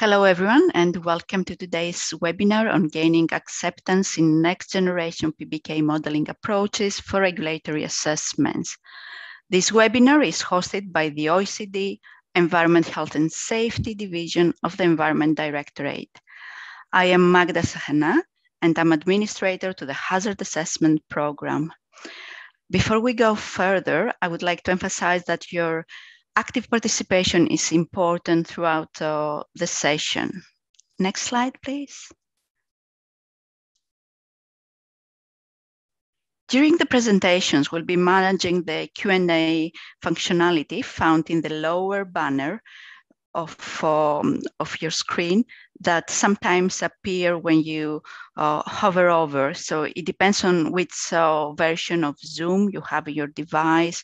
Hello everyone and welcome to today's webinar on gaining acceptance in next generation PBK modeling approaches for regulatory assessments. This webinar is hosted by the OECD Environment, Health and Safety Division of the Environment Directorate. I am Magda Sachana and I'm administrator to the Hazard Assessment Program. Before we go further, I would like to emphasize that your active participation is important throughout the session. Next slide, please. During the presentations, we'll be managing the Q&A functionality found in the lower banner of your screen that sometimes appear when you hover over. So it depends on which version of Zoom you have your device.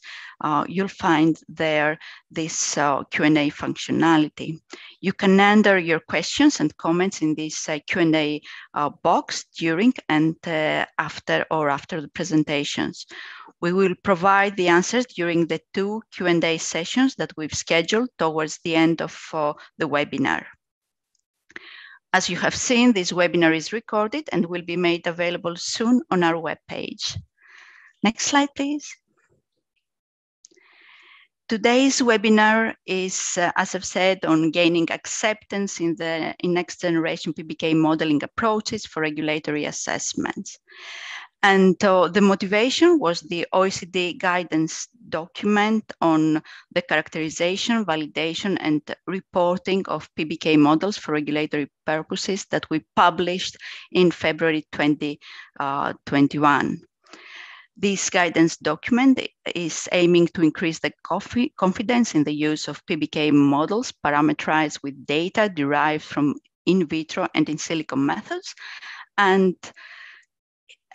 You'll find there this Q&A functionality. You can enter your questions and comments in this Q&A box during and after the presentations. We will provide the answers during the two Q&A sessions that we've scheduled towards the end of the webinar. As you have seen, this webinar is recorded and will be made available soon on our webpage. Next slide, please. Today's webinar is, as I've said, on gaining acceptance in next generation PBK modeling approaches for regulatory assessments. And the motivation was the OECD guidance document on the characterization, validation, and reporting of PBK models for regulatory purposes that we published in February 2021. This guidance document is aiming to increase the confidence in the use of PBK models parameterized with data derived from in vitro and in silico methods, and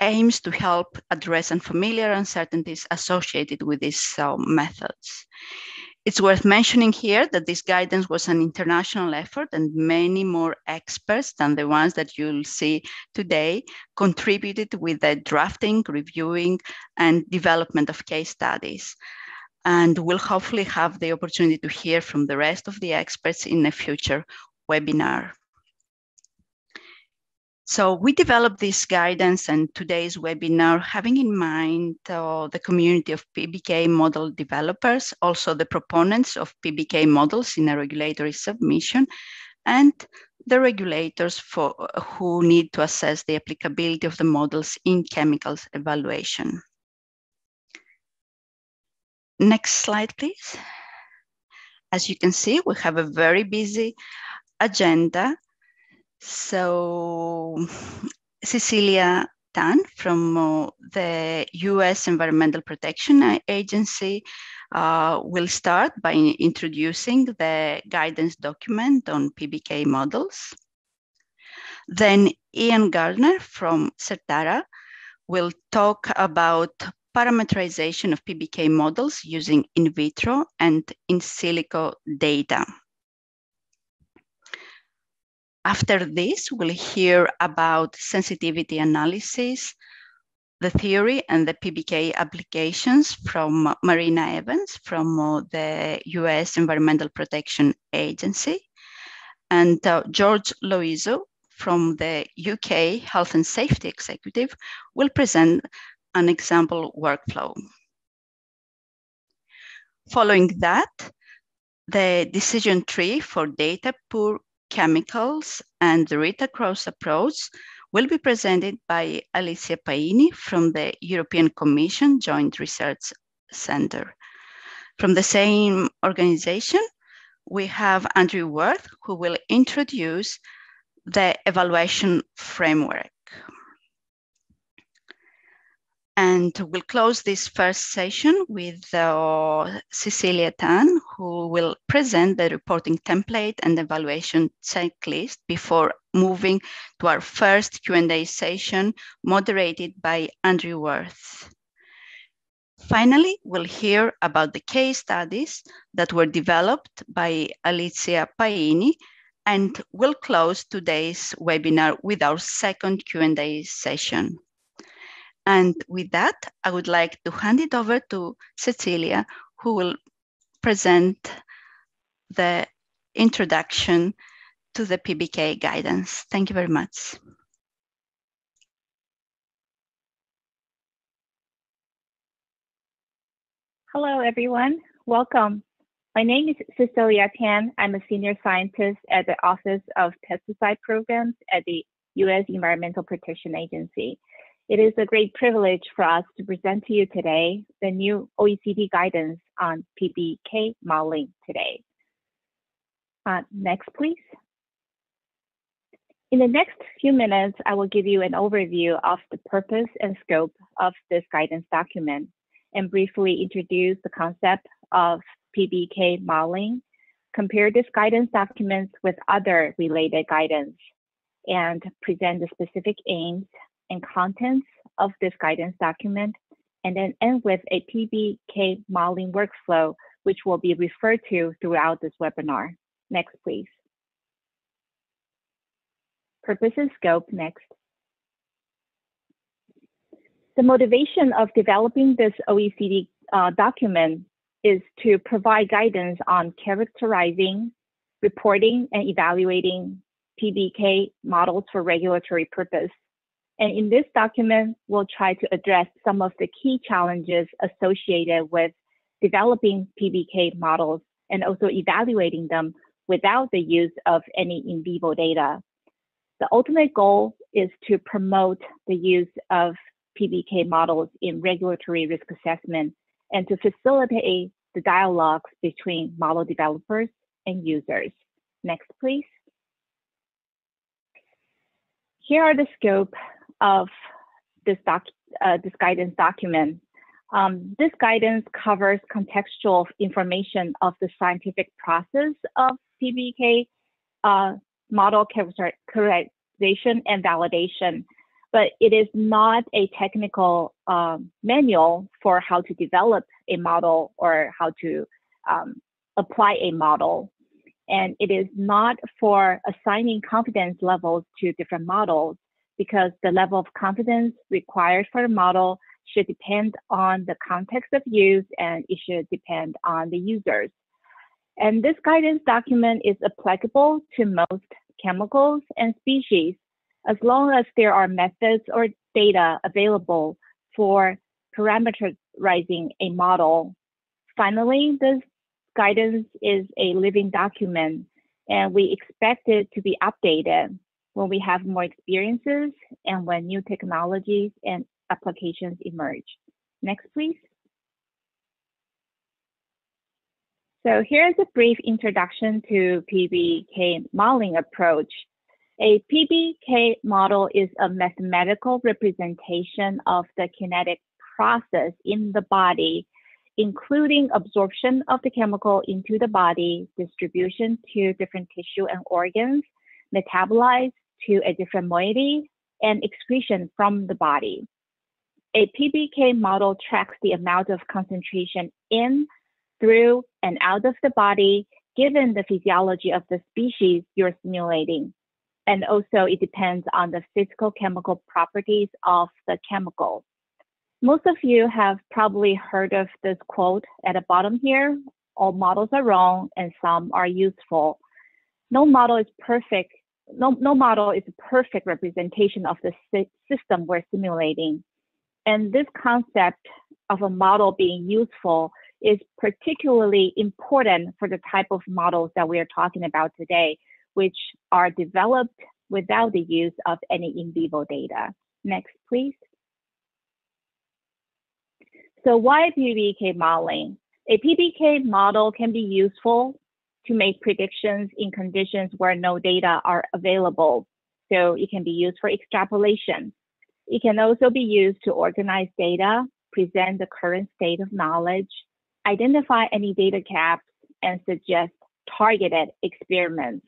aims to help address unfamiliar uncertainties associated with these methods. It's worth mentioning here that this guidance was an international effort, and many more experts than the ones that you'll see today contributed with the drafting, reviewing, and development of case studies. And we'll hopefully have the opportunity to hear from the rest of the experts in a future webinar. So we developed this guidance and today's webinar having in mind the community of PBK model developers, also the proponents of PBK models in a regulatory submission, and the regulators who need to assess the applicability of the models in chemicals evaluation. Next slide, please. As you can see, we have a very busy agenda. So Cecilia Tan from the US Environmental Protection Agency will start by introducing the guidance document on PBK models. Then Ian Gardner from Certara will talk about parameterization of PBK models using in vitro and in silico data. After this, we'll hear about sensitivity analysis, the theory and the PBK applications from Marina Evans from the US Environmental Protection Agency, and George Loizou from the UK Health and Safety Executive will present an example workflow. Following that, the decision tree for data poor chemicals and the read-across approach will be presented by Alicia Paini from the European Commission Joint Research Center. From the same organization, we have Andrew Worth, who will introduce the evaluation framework. And we'll close this first session with Cecilia Tan, who will present the reporting template and evaluation checklist before moving to our first Q&A session, moderated by Andrew Worth. Finally, we'll hear about the case studies that were developed by Alicia Paini, and we'll close today's webinar with our second Q&A session. And with that, I would like to hand it over to Cecilia, who will present the introduction to the PBK guidance. Thank you very much. Hello, everyone. Welcome. My name is Cecilia Tan. I'm a senior scientist at the Office of Pesticide Programs at the U.S. Environmental Protection Agency. It is a great privilege for us to present to you today the new OECD guidance on PBK modeling today. Next, please. In the next few minutes, I will give you an overview of the purpose and scope of this guidance document and briefly introduce the concept of PBK modeling, compare this guidance document with other related guidance, and present the specific aims and contents of this guidance document, and then end with a PBK modeling workflow, which will be referred to throughout this webinar. Next, please. Purpose and scope, next. The motivation of developing this OECD document is to provide guidance on characterizing, reporting, and evaluating PBK models for regulatory purpose. And in this document, we'll try to address some of the key challenges associated with developing PBK models and also evaluating them without the use of any in vivo data. The ultimate goal is to promote the use of PBK models in regulatory risk assessment and to facilitate the dialogues between model developers and users. Next, please. Here are the scope of this guidance document. This guidance covers contextual information of the scientific process of PBK model characterization and validation, but it is not a technical manual for how to develop a model or how to apply a model. And it is not for assigning confidence levels to different models, because the level of confidence required for a model should depend on the context of use and it should depend on the users. And this guidance document is applicable to most chemicals and species, as long as there are methods or data available for parameterizing a model. Finally, this guidance is a living document, and we expect it to be updated when we have more experiences and when new technologies and applications emerge. Next, please. So here's a brief introduction to PBK modeling approach. A PBK model is a mathematical representation of the kinetic process in the body, including absorption of the chemical into the body, distribution to different tissue and organs, metabolized to a different moiety, and excretion from the body. A PBK model tracks the amount of concentration in, through, and out of the body, given the physiology of the species you're simulating. And also it depends on the physical chemical properties of the chemical. Most of you have probably heard of this quote at the bottom here: all models are wrong and some are useful. No model is perfect. No model is a perfect representation of the system we're simulating. And this concept of a model being useful is particularly important for the type of models that we are talking about today, which are developed without the use of any in vivo data. Next, please. So why PBK modeling? A PBK model can be useful to make predictions in conditions where no data are available. So it can be used for extrapolation. It can also be used to organize data, present the current state of knowledge, identify any data gaps, and suggest targeted experiments.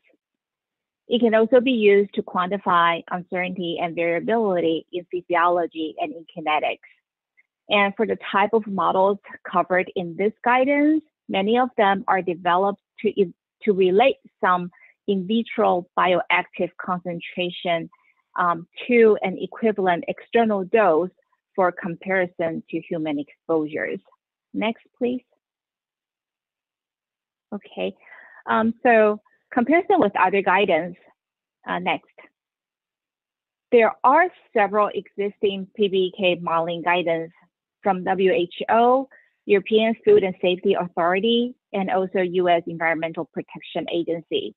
It can also be used to quantify uncertainty and variability in physiology and in kinetics. And for the type of models covered in this guidance, many of them are developed to relate some in vitro bioactive concentration to an equivalent external dose for comparison to human exposures. Next, please. Okay, so Comparison with other guidance. Next. There are several existing PBK modeling guidance from WHO, European Food and Safety Authority, and also US Environmental Protection Agency.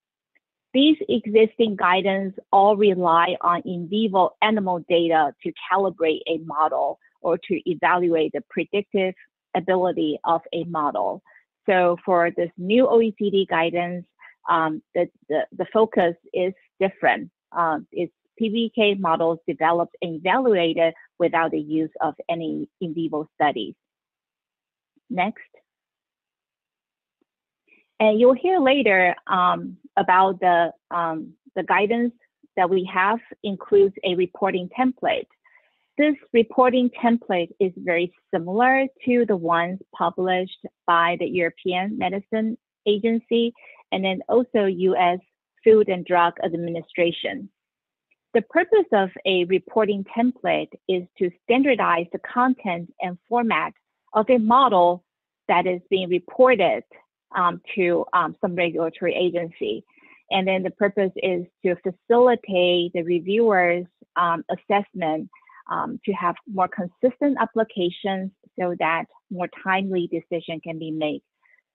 These existing guidance all rely on in vivo animal data to calibrate a model or to evaluate the predictive ability of a model. So for this new OECD guidance, the focus is different. It's PBK models developed and evaluated without the use of any in vivo studies. Next. And you'll hear later about the guidance that we have includes a reporting template. This reporting template is very similar to the ones published by the European Medicines Agency and then also U.S. Food and Drug Administration. The purpose of a reporting template is to standardize the content and format of a model that is being reported to some regulatory agency. And then the purpose is to facilitate the reviewer's assessment to have more consistent applications so that more timely decision can be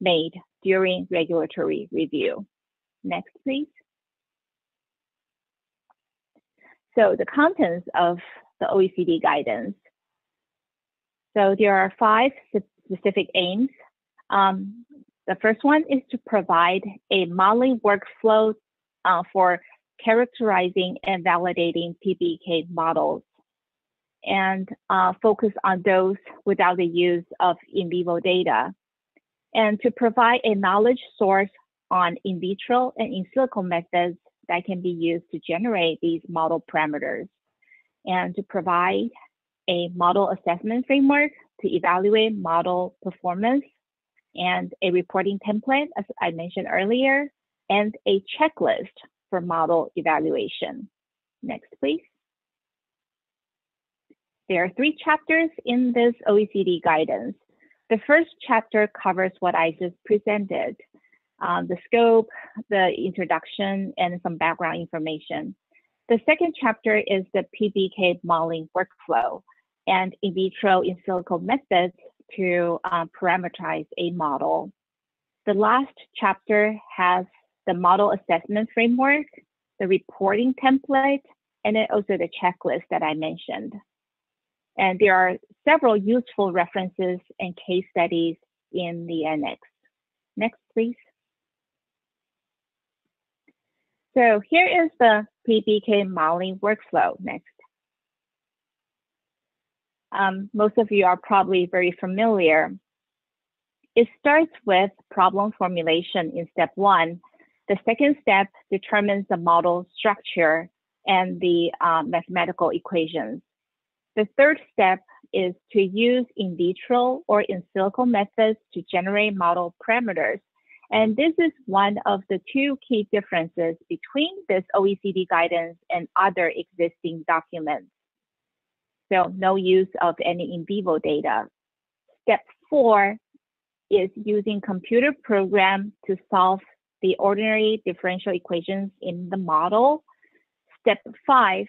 made during regulatory review. Next, please. So the contents of the OECD guidance. So there are 5 specific aims. The first one is to provide a modeling workflow for characterizing and validating PBK models and focus on those without the use of in vivo data, and to provide a knowledge source on in vitro and in silico methods that can be used to generate these model parameters, and to provide a model assessment framework to evaluate model performance, and a reporting template, as I mentioned earlier, and a checklist for model evaluation. Next, please. There are 3 chapters in this OECD guidance. The first chapter covers what I just presented, the scope, the introduction, and some background information. The second chapter is the PBK modeling workflow and in vitro in silico methods to parameterize a model. The last chapter has the model assessment framework, the reporting template, and then also the checklist that I mentioned. And there are several useful references and case studies in the annex. Next, please. So here is the PBK modeling workflow. Next. Most of you are probably very familiar. It starts with problem formulation in step 1. The second step determines the model structure and the mathematical equations. The third step is to use in vitro or in silico methods to generate model parameters. And this is one of the 2 key differences between this OECD guidance and other existing documents. So no use of any in vivo data. Step 4 is using computer program to solve the ordinary differential equations in the model. Step 5,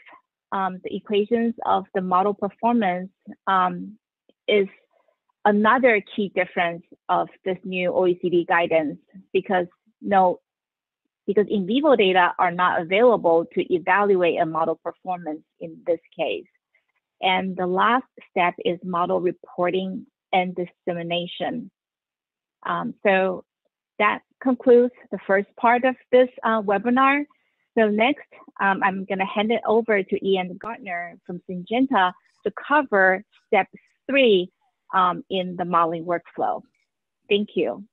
the equations of the model performance is another key difference of this new OECD guidance, because in vivo data are not available to evaluate a model performance in this case. And the last step is model reporting and dissemination. So that concludes the first part of this webinar. So next, I'm going to hand it over to Ian Gardner from Syngenta to cover step 3 in the modeling workflow. Thank you.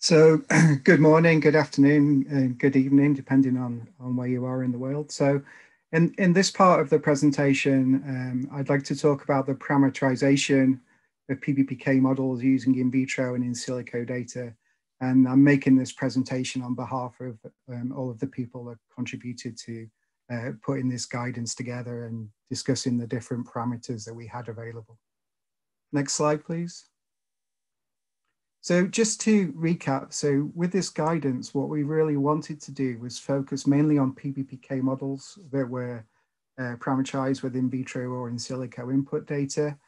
So good morning, good afternoon, and good evening, depending on where you are in the world. So in this part of the presentation, I'd like to talk about the parameterization of PBPK models using in vitro and in silico data. And I'm making this presentation on behalf of all of the people that contributed to putting this guidance together and discussing the different parameters that we had available. Next slide, please. So just to recap, so with this guidance, what we really wanted to do was focus mainly on PBPK models that were parameterized with in vitro or in silico input data.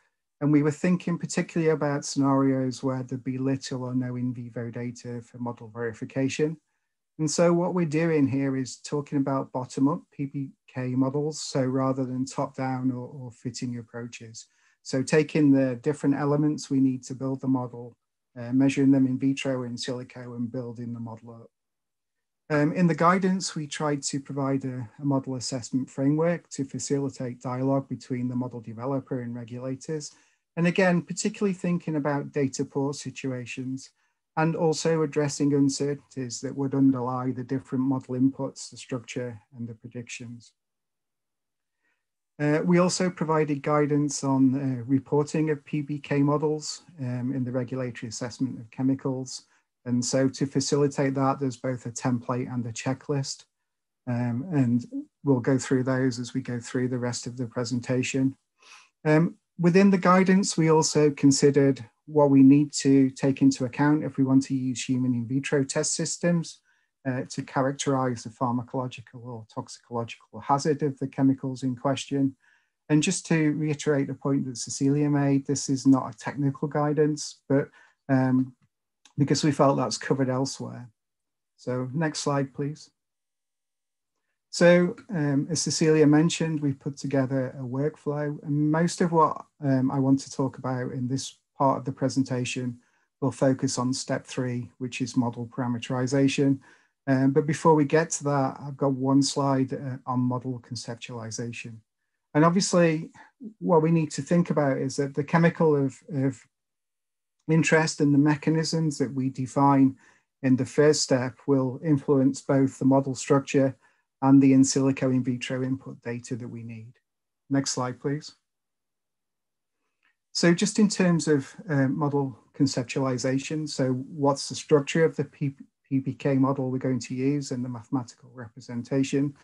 And we were thinking particularly about scenarios where there'd be little or no in vivo data for model verification. And so what we're doing here is talking about bottom-up PBK models, so rather than top-down or fitting approaches. So taking the different elements we need to build the model, measuring them in vitro and silico and building the model up. In the guidance, we tried to provide a model assessment framework to facilitate dialogue between the model developer and regulators. And again, particularly thinking about data poor situations and also addressing uncertainties that would underlie the different model inputs, the structure and the predictions. We also provided guidance on reporting of PBK models in the regulatory assessment of chemicals. And so to facilitate that, there's both a template and a checklist. And we'll go through those as we go through the rest of the presentation. Within the guidance, we also considered what we need to take into account if we want to use human in vitro test systems to characterize the pharmacological or toxicological hazard of the chemicals in question. And just to reiterate the point that Cecilia made, this is not a technical guidance, but because we felt that's covered elsewhere. So next slide, please. So as Cecilia mentioned, we put together a workflow, and most of what I want to talk about in this part of the presentation will focus on step 3, which is model parameterization. But before we get to that, I've got one slide on model conceptualization. And obviously what we need to think about is that the chemical of interest and the mechanisms that we define in the first step will influence both the model structure and the in silico in vitro input data that we need. Next slide, please. So just in terms of model conceptualization, so what's the structure of the PBK model we're going to use and the mathematical representation?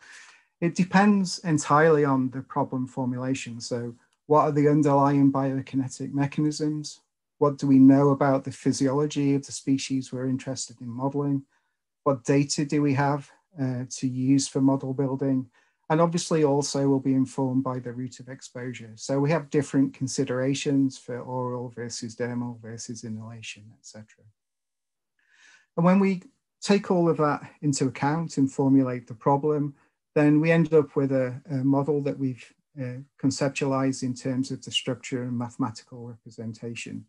It depends entirely on the problem formulation. So what are the underlying biokinetic mechanisms? What do we know about the physiology of the species we're interested in modeling? What data do we have to use for model building? And obviously also will be informed by the route of exposure. So we have different considerations for oral versus dermal versus inhalation, etc. And when we take all of that into account and formulate the problem, then we end up with a model that we've conceptualized in terms of the structure and mathematical representation.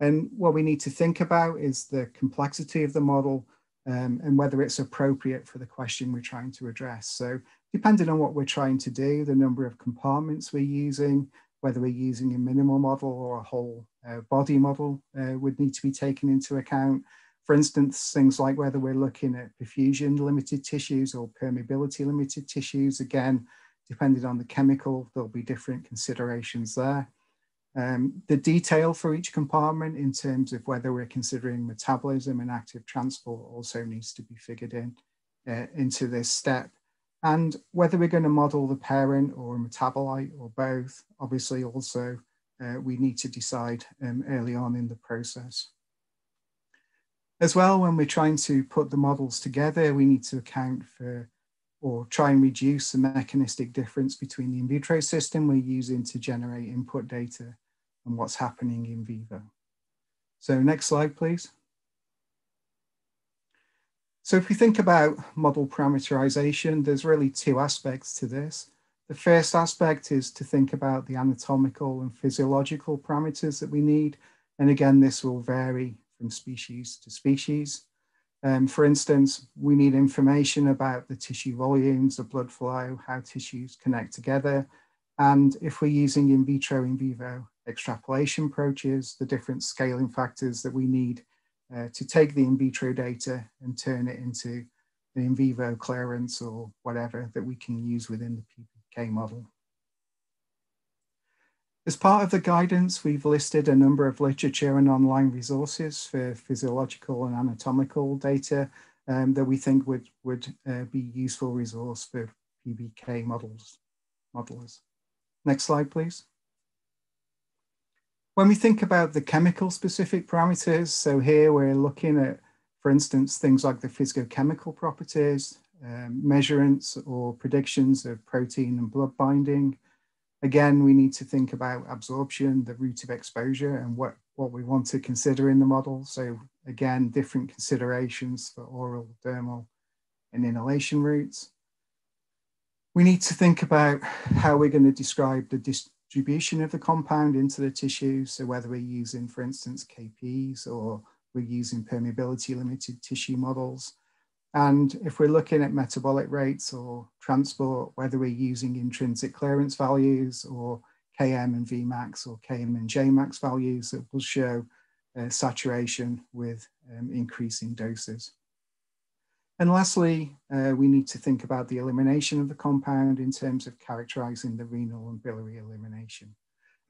And what we need to think about is the complexity of the model and whether it's appropriate for the question we're trying to address. So depending on what we're trying to do, the number of compartments we're using, whether we're using a minimal model or a whole body model would need to be taken into account. For instance, things like whether we're looking at perfusion limited tissues or permeability limited tissues. Again, depending on the chemical, there'll be different considerations there. The detail for each compartment in terms of whether we're considering metabolism and active transport also needs to be figured in into this step. And whether we're going to model the parent or a metabolite or both, obviously also we need to decide early on in the process. As well, when we're trying to put the models together, we need to account for or try and reduce the mechanistic difference between the in vitro system we're using to generate input data and what's happening in vivo. So next slide, please. So if we think about model parameterization, there's really two aspects to this. The first aspect is to think about the anatomical and physiological parameters that we need. And again, this will vary from species to species. For instance, we need information about the tissue volumes, the blood flow, how tissues connect together. And if we're using in vitro, in vivo extrapolation approaches, the different scaling factors that we need to take the in vitro data and turn it into the in vivo clearance or whatever that we can use within the PBK model. As part of the guidance, we've listed a number of literature and online resources for physiological and anatomical data that we think would be a useful resource for PBK modelers. Next slide, please. When we think about the chemical specific parameters, so here we're looking at, for instance, things like the physicochemical properties, measurements or predictions of protein and blood binding. Again, we need to think about absorption, the route of exposure, and what we want to consider in the model. So again, different considerations for oral, dermal, and inhalation routes. We need to think about how we're going to describe the distribution of the compound into the tissue. So whether we're using, for instance, KPs, or we're using permeability limited tissue models. And if we're looking at metabolic rates or transport, whether we're using intrinsic clearance values or Km and Vmax or Km and Jmax values that will show saturation with increasing doses. And lastly, we need to think about the elimination of the compound in terms of characterizing the renal and biliary elimination.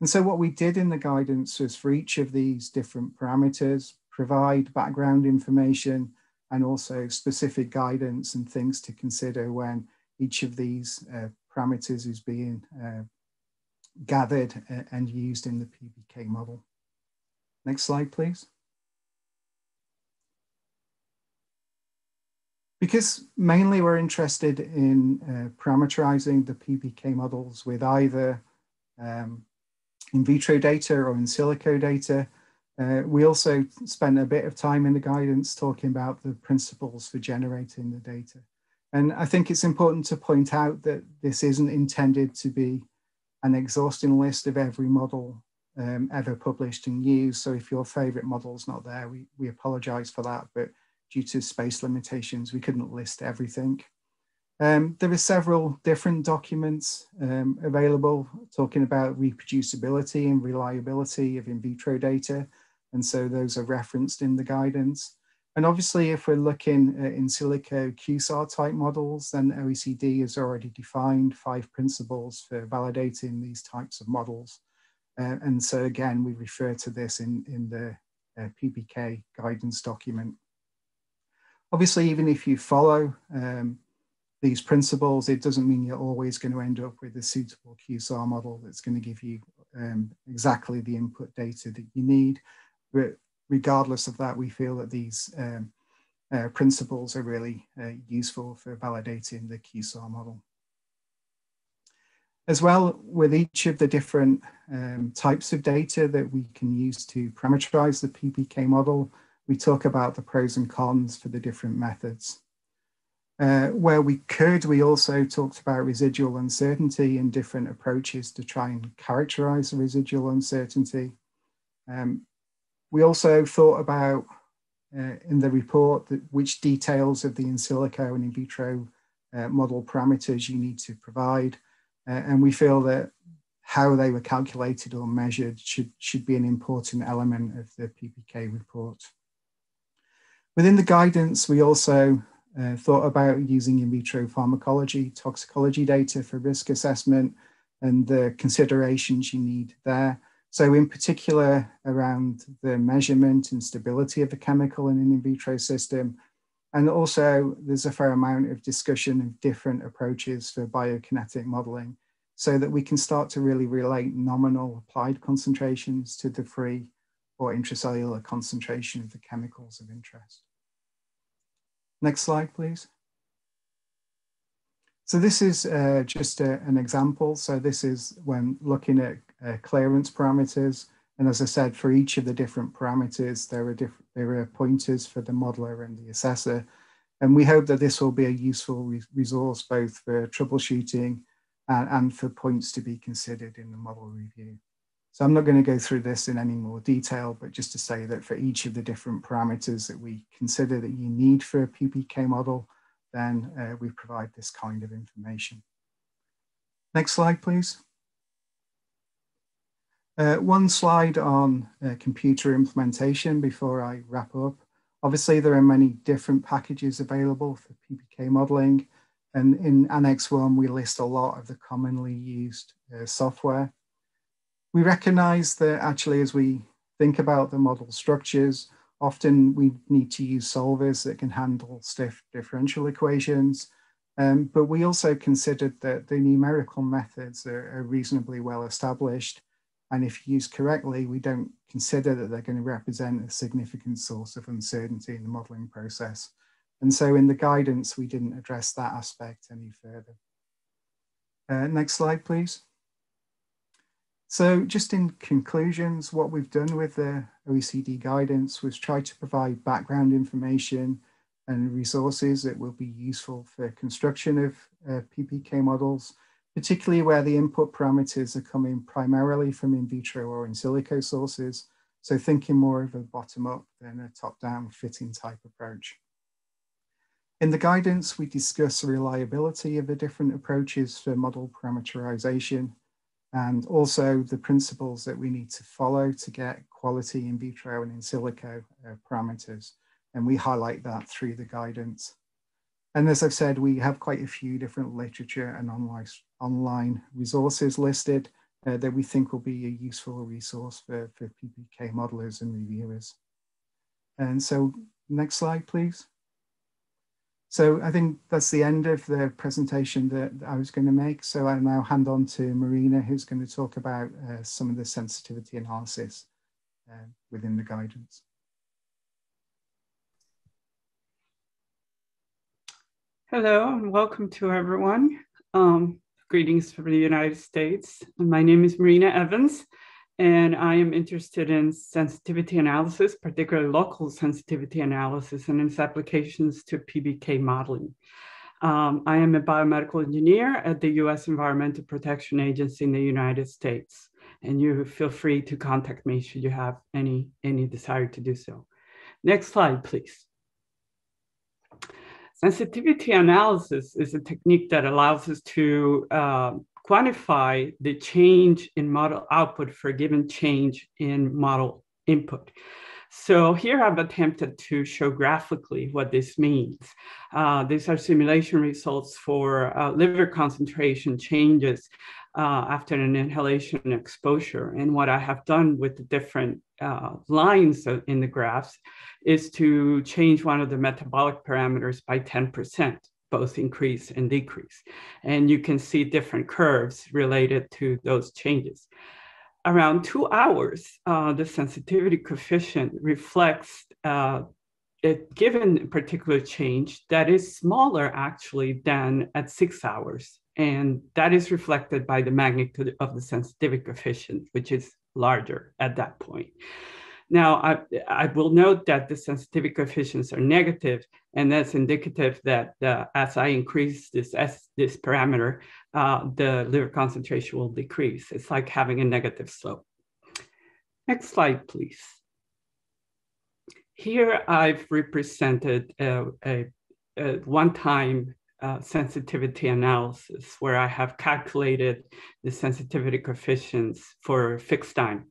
And so what we did in the guidance was, for each of these different parameters, provide background information and also specific guidance and things to consider when each of these parameters is being gathered and used in the PBK model. Next slide, please. Because mainly we're interested in parameterizing the PBK models with either in vitro data or in silico data, we also spent a bit of time in the guidance talking about the principles for generating the data. And I think it's important to point out that this isn't intended to be an exhausting list of every model ever published and used. So if your favorite model's not there, we apologize for that, but due to space limitations, we couldn't list everything. There are several different documents available talking about reproducibility and reliability of in vitro data, and so those are referenced in the guidance. And obviously, if we're looking at in silico QSAR type models, then OECD has already defined 5 principles for validating these types of models. And so again, we refer to this in the PBK guidance document. Obviously, even if you follow these principles, it doesn't mean you're always going to end up with a suitable QSAR model that's going to give you exactly the input data that you need. But regardless of that, we feel that these principles are really useful for validating the QSAR model. As well, with each of the different types of data that we can use to parameterize the PBK model, we talk about the pros and cons for the different methods. Where we could, we also talked about residual uncertainty and different approaches to try and characterize the residual uncertainty. We also thought about in the report that which details of the in silico and in vitro model parameters you need to provide. And we feel that how they were calculated or measured should be an important element of the PBK report. Within the guidance, we also thought about using in vitro pharmacology, toxicology data for risk assessment and the considerations you need there. So in particular, around the measurement and stability of the chemical in an in vitro system. And also there's a fair amount of discussion of different approaches for biokinetic modeling so that we can start to really relate nominal applied concentrations to the free or intracellular concentration of the chemicals of interest. Next slide, please. So this is just an example. So this is when looking at clearance parameters. And as I said, for each of the different parameters, there are pointers for the modeler and the assessor. And we hope that this will be a useful resource both for troubleshooting and for points to be considered in the model review. So I'm not going to go through this in any more detail, but just to say that for each of the different parameters that we consider that you need for a PBK model, then we provide this kind of information. Next slide, please. One slide on computer implementation before I wrap up. Obviously, there are many different packages available for PBK modeling. And in Annex 1, we list a lot of the commonly used software. We recognize that actually, as we think about the model structures, often we need to use solvers that can handle stiff differential equations. But we also considered that the numerical methods are reasonably well established And if used correctly, we don't consider that they're going to represent a significant source of uncertainty in the modelling process. And so in the guidance, we didn't address that aspect any further. Next slide, please. So just in conclusions, what we've done with the OECD guidance was try to provide background information and resources that will be useful for construction of PBK models, particularly where the input parameters are coming primarily from in vitro or in silico sources. So thinking more of a bottom-up than a top-down fitting type approach. In the guidance, we discuss the reliability of the different approaches for model parameterization and also the principles that we need to follow to get quality in vitro and in silico parameters. And we highlight that through the guidance. And as I've said, we have quite a few different literature and online resources listed that we think will be a useful resource for PBK modelers and reviewers. And so next slide, please. So I think that's the end of the presentation that I was going to make. So I'll now hand on to Marina, who's going to talk about some of the sensitivity analysis within the guidance. Hello and welcome to everyone. Greetings from the United States. My name is Marina Evans, and I am interested in sensitivity analysis, particularly local sensitivity analysis and its applications to PBK modeling. I am a biomedical engineer at the US Environmental Protection Agency in the United States, and you feel free to contact me should you have any desire to do so. Next slide, please. Sensitivity analysis is a technique that allows us to quantify the change in model output for a given change in model input. So here I've attempted to show graphically what this means. These are simulation results for liver concentration changes after an inhalation exposure. And what I have done with the different lines in the graphs is to change one of the metabolic parameters by 10%. Both increase and decrease. And you can see different curves related to those changes. Around 2 hours, the sensitivity coefficient reflects a given particular change that is smaller actually than at 6 hours. And that is reflected by the magnitude of the sensitivity coefficient, which is larger at that point. Now, I will note that the sensitivity coefficients are negative, and that's indicative that as I increase this parameter, the liver concentration will decrease. It's like having a negative slope. Next slide, please. Here, I've represented a one-time sensitivity analysis where I have calculated the sensitivity coefficients for a fixed time.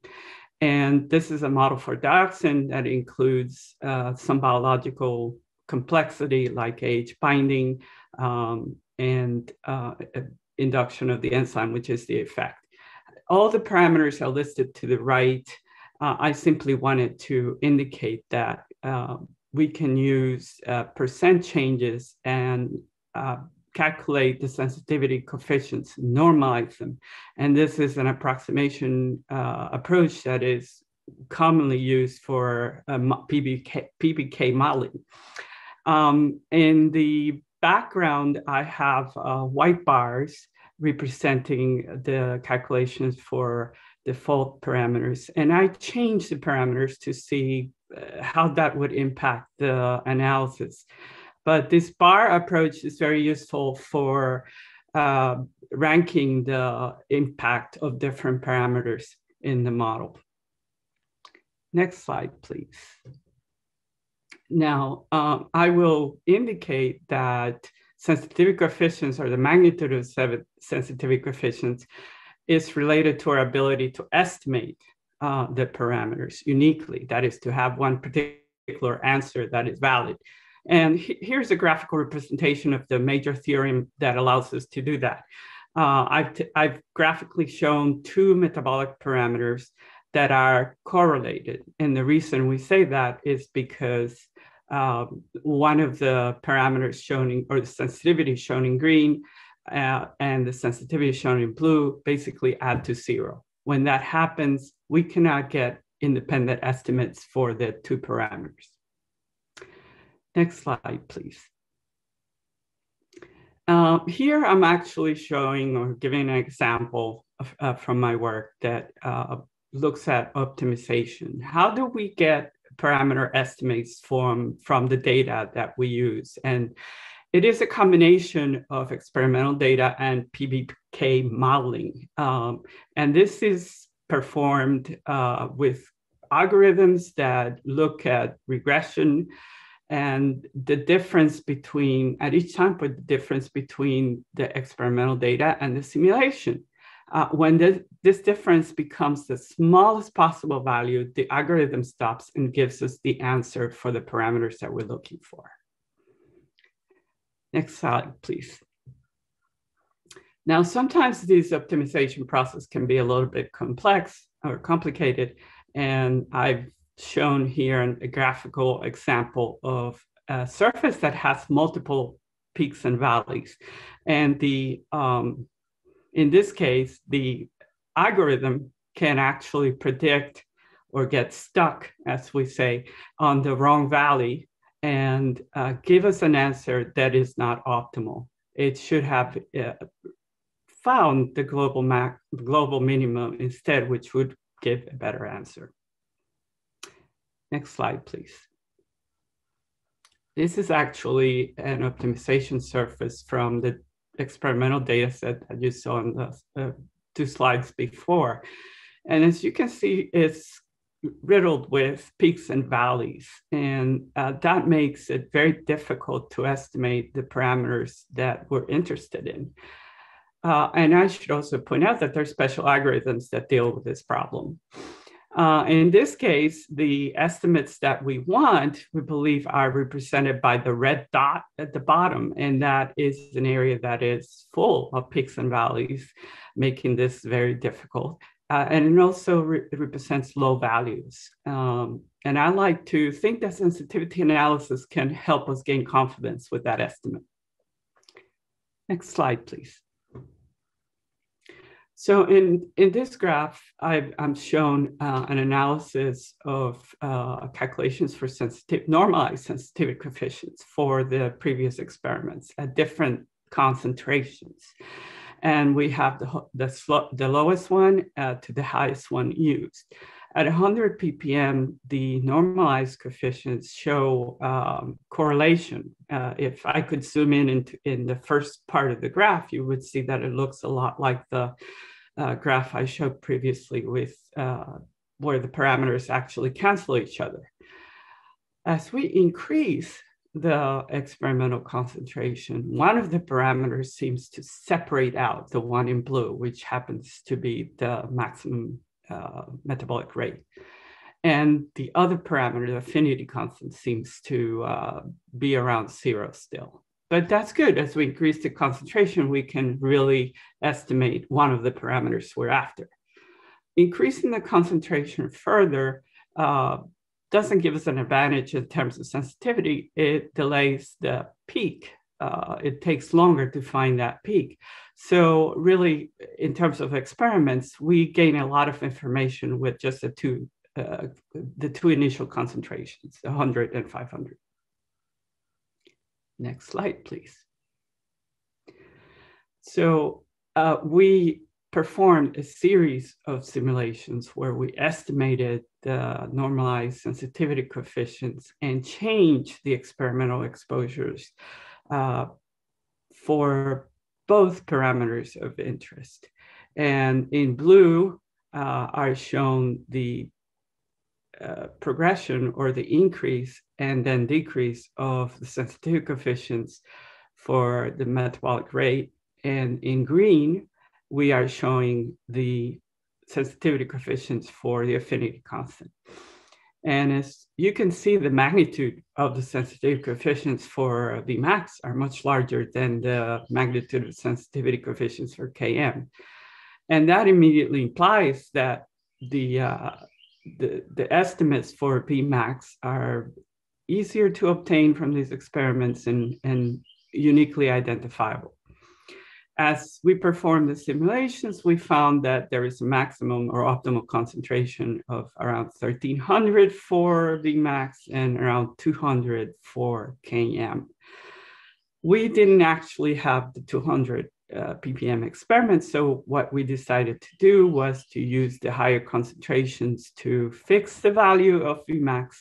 And this is a model for dioxin that includes some biological complexity like AH binding and induction of the enzyme, which is the effect. All the parameters are listed to the right. I simply wanted to indicate that we can use percent changes and calculate the sensitivity coefficients, normalize them. And this is an approximation approach that is commonly used for PBK modeling. In the background, I have white bars representing the calculations for default parameters. And I changed the parameters to see how that would impact the analysis. But this bar approach is very useful for ranking the impact of different parameters in the model. Next slide, please. Now, I will indicate that sensitivity coefficients, or the magnitude of sensitivity coefficients, is related to our ability to estimate the parameters uniquely. That is, to have one particular answer that is valid. And here's a graphical representation of the major theorem that allows us to do that. I've graphically shown two metabolic parameters that are correlated. And the reason we say that is because one of the parameters shown in, or the sensitivity shown in green and the sensitivity shown in blue basically add to zero. When that happens, we cannot get independent estimates for the two parameters. Next slide, please. Here I'm actually showing or giving an example of, from my work that looks at optimization. How do we get parameter estimates from the data that we use? And it is a combination of experimental data and PBK modeling. And this is performed with algorithms that look at regression and the difference between, at each time, the difference between the experimental data and the simulation. When this difference becomes the smallest possible value, the algorithm stops and gives us the answer for the parameters that we're looking for. Next slide, please. Now, sometimes this optimization process can be a little bit complex or complicated, and I've shown here a graphical example of a surface that has multiple peaks and valleys. And the in this case, the algorithm can actually predict or get stuck, as we say, on the wrong valley and give us an answer that is not optimal. It should have found the global minimum instead, which would give a better answer. Next slide, please. This is actually an optimization surface from the experimental data set that you saw in the two slides before. And as you can see, it's riddled with peaks and valleys. And that makes it very difficult to estimate the parameters that we're interested in. And I should also point out that there's special algorithms that deal with this problem. In this case, the estimates that we want, we believe, are represented by the red dot at the bottom. And that is an area that is full of peaks and valleys, making this very difficult. And it also represents low values. And I like to think that sensitivity analysis can help us gain confidence with that estimate. Next slide, please. So in this graph, I'm shown an analysis of calculations for normalized sensitivity coefficients for the previous experiments at different concentrations. And we have the lowest one to the highest one used. At 100 ppm, the normalized coefficients show correlation. If I could zoom in the first part of the graph, you would see that it looks a lot like the graph I showed previously with where the parameters actually cancel each other. As we increase the experimental concentration, one of the parameters seems to separate out, the one in blue, which happens to be the maximum metabolic rate. And the other parameter, the affinity constant, seems to be around zero still. But that's good. As we increase the concentration, we can really estimate one of the parameters we're after. Increasing the concentration further doesn't give us an advantage in terms of sensitivity. It delays the peak. It takes longer to find that peak. So really, in terms of experiments, we gain a lot of information with just the two initial concentrations, 100 and 500. Next slide, please. So we performed a series of simulations where we estimated the normalized sensitivity coefficients and changed the experimental exposures for both parameters of interest. And in blue are shown the progression or the increase and then decrease of the sensitivity coefficients for the metabolic rate. And in green, we are showing the sensitivity coefficients for the affinity constant. And as you can see, the magnitude of the sensitivity coefficients for Vmax are much larger than the magnitude of sensitivity coefficients for Km. And that immediately implies that the estimates for Vmax are easier to obtain from these experiments and uniquely identifiable. As we performed the simulations, we found that there is a maximum or optimal concentration of around 1300 for Vmax and around 200 for Km. We didn't actually have the 200 ppm experiment, so what we decided to do was to use the higher concentrations to fix the value of Vmax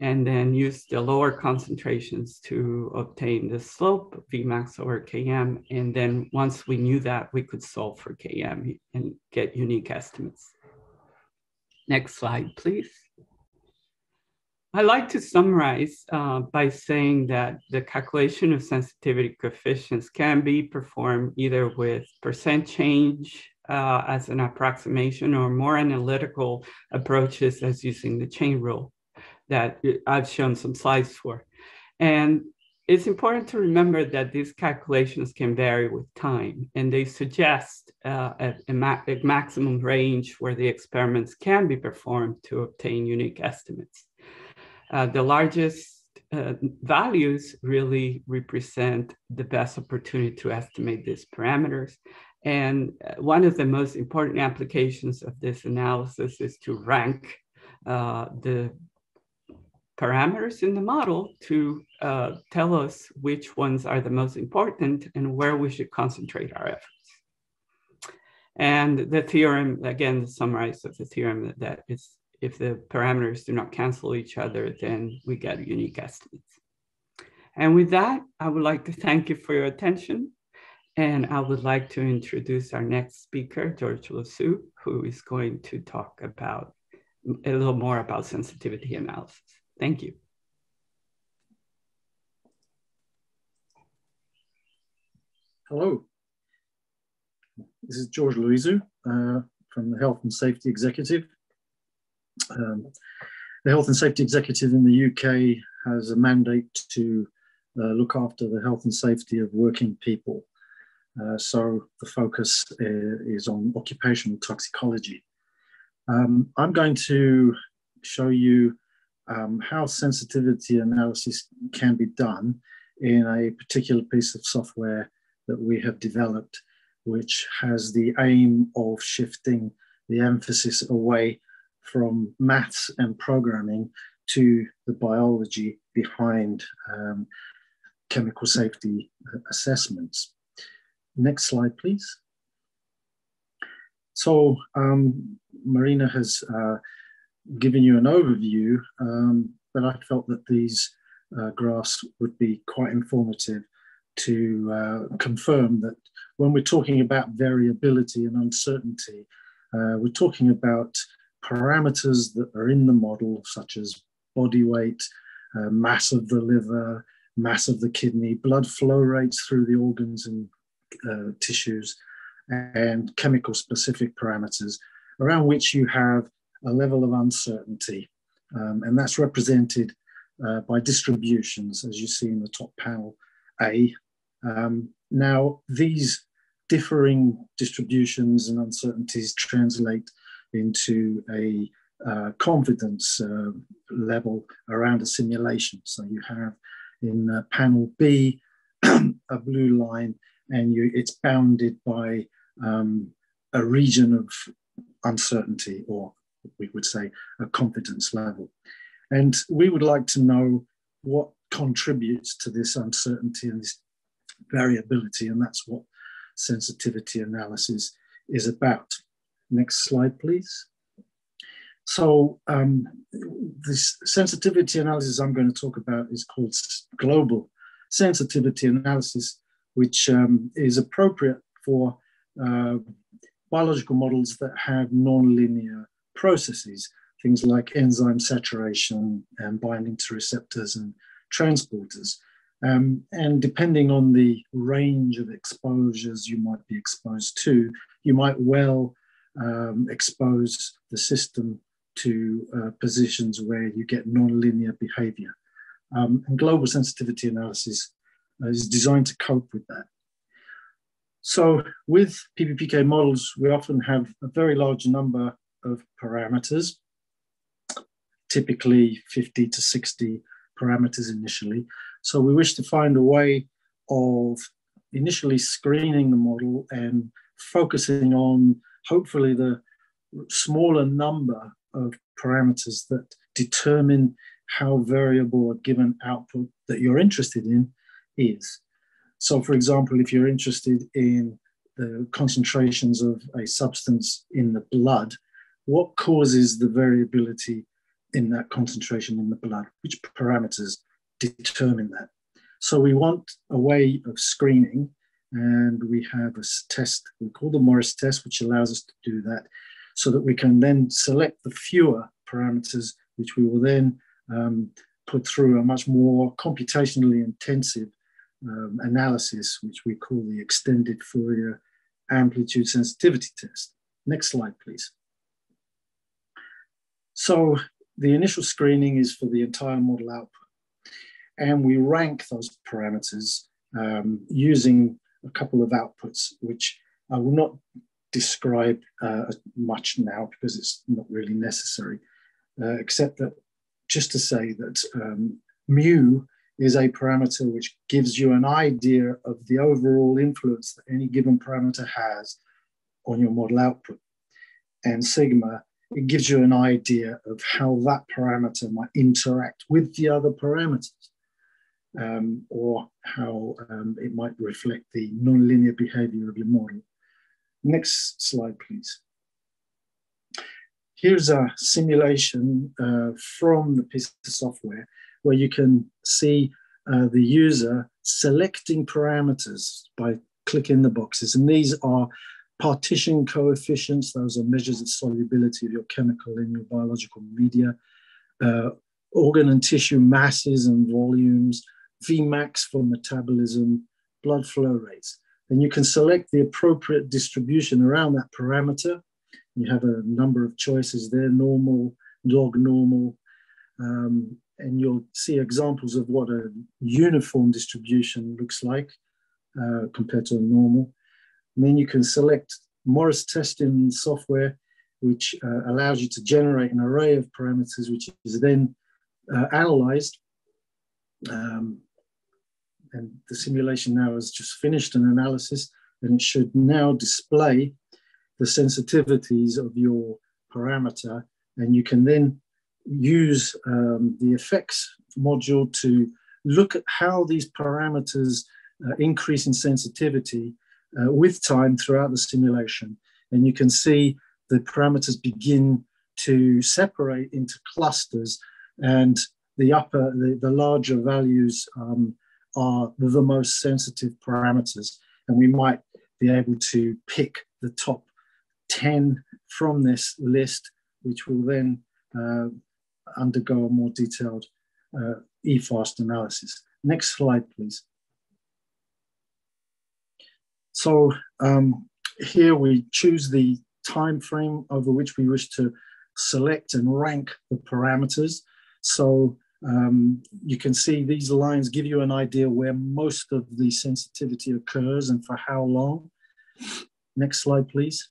and then use the lower concentrations to obtain the slope of Vmax over Km. And then once we knew that, we could solve for Km and get unique estimates. Next slide, please. I'd like to summarize by saying that the calculation of sensitivity coefficients can be performed either with percent change as an approximation or more analytical approaches as using the chain rule that I've shown some slides for. And it's important to remember that these calculations can vary with time, and they suggest a maximum range where the experiments can be performed to obtain unique estimates. The largest values really represent the best opportunity to estimate these parameters. And one of the most important applications of this analysis is to rank the parameters in the model to tell us which ones are the most important and where we should concentrate our efforts. And the theorem, again, the summarize of the theorem that is, if the parameters do not cancel each other, then we get unique estimates. And with that, I would like to thank you for your attention. And I would like to introduce our next speaker, George Loizou, who is going to talk about a little more about sensitivity analysis. Thank you. Hello. This is George Loizou from the Health and Safety Executive. The Health and Safety Executive in the UK has a mandate to look after the health and safety of working people. So the focus is on occupational toxicology. I'm going to show you how sensitivity analysis can be done in a particular piece of software that we have developed, which has the aim of shifting the emphasis away from maths and programming to the biology behind chemical safety assessments. Next slide, please. So Marina has given you an overview, but I felt that these graphs would be quite informative to confirm that when we're talking about variability and uncertainty, we're talking about parameters that are in the model, such as body weight, mass of the liver, mass of the kidney, blood flow rates through the organs and tissues, and chemical specific parameters around which you have a level of uncertainty. And that's represented by distributions, as you see in the top panel A. Now, these differing distributions and uncertainties translate into a confidence level around a simulation. So you have in panel B a blue line, and it's bounded by a region of uncertainty, or we would say a confidence level. And we would like to know what contributes to this uncertainty and this variability, and that's what sensitivity analysis is about. Next slide, please. So this sensitivity analysis I'm going to talk about is called global sensitivity analysis, which is appropriate for biological models that have nonlinear processes, things like enzyme saturation and binding to receptors and transporters. And depending on the range of exposures you might be exposed to, you might well expose the system to positions where you get nonlinear behavior. And global sensitivity analysis is designed to cope with that. So with PBPK models, we often have a very large number of parameters, typically 50 to 60 parameters initially. So we wish to find a way of initially screening the model and focusing on hopefully the smaller number of parameters that determine how variable a given output that you're interested in is. So, for example, if you're interested in the concentrations of a substance in the blood, what causes the variability in that concentration in the blood? Which parameters determine that? So we want a way of screening, and we have a test we call the Morris test, which allows us to do that, so that we can then select the fewer parameters, which we will then put through a much more computationally intensive analysis, which we call the extended Fourier amplitude sensitivity test. Next slide, please. So the initial screening is for the entire model output, and we rank those parameters using a couple of outputs, which I will not describe much now because it's not really necessary, except that just to say that mu is a parameter which gives you an idea of the overall influence that any given parameter has on your model output. And sigma, it gives you an idea of how that parameter might interact with the other parameters, or how it might reflect the nonlinear behavior of your model. Next slide, please. Here's a simulation from the PISA software, where you can see the user selecting parameters by clicking the boxes. And these are partition coefficients. Those are measures of solubility of your chemical and your biological media, organ and tissue masses and volumes, Vmax for metabolism, blood flow rates. Then you can select the appropriate distribution around that parameter. You have a number of choices there, normal, log normal, and you'll see examples of what a uniform distribution looks like compared to a normal. And then you can select Morris testing software, which allows you to generate an array of parameters, which is then analyzed. And the simulation now has just finished an analysis, and it should now display the sensitivities of your parameter. And you can then use the effects module to look at how these parameters increase in sensitivity with time throughout the simulation. And you can see the parameters begin to separate into clusters, and the upper, the larger values are the most sensitive parameters. And we might be able to pick the top 10 from this list, which will then undergo a more detailed EFAST analysis. Next slide, please. So here we choose the time frame over which we wish to select and rank the parameters. So you can see these lines give you an idea where most of the sensitivity occurs and for how long. Next slide, please.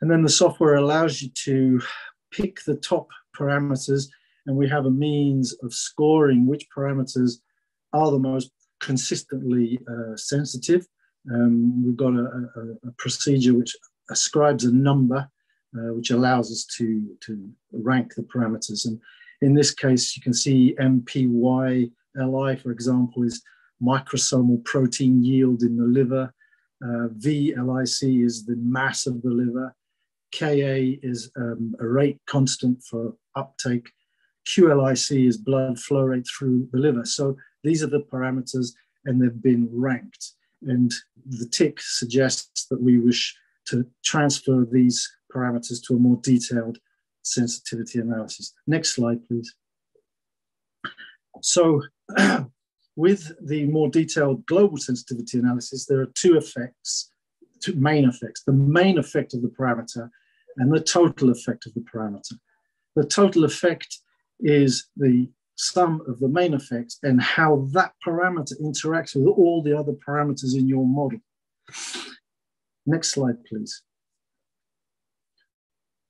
And then the software allows you to pick the top parameters, and we have a means of scoring which parameters are the most consistently sensitive. We've got a procedure which ascribes a number, which allows us to rank the parameters. And in this case, you can see MPY-LI, for example, is microsomal protein yield in the liver. VLIC is the mass of the liver. KA is a rate constant for uptake. QLIC is blood flow rate through the liver. So these are the parameters, and they've been ranked. And the tick suggests that we wish to transfer these parameters to a more detailed sensitivity analysis. Next slide, please. So with the more detailed global sensitivity analysis, there are two effects, two main effects: the main effect of the parameter and the total effect of the parameter. The total effect is the sum of the main effects and how that parameter interacts with all the other parameters in your model. Next slide, please.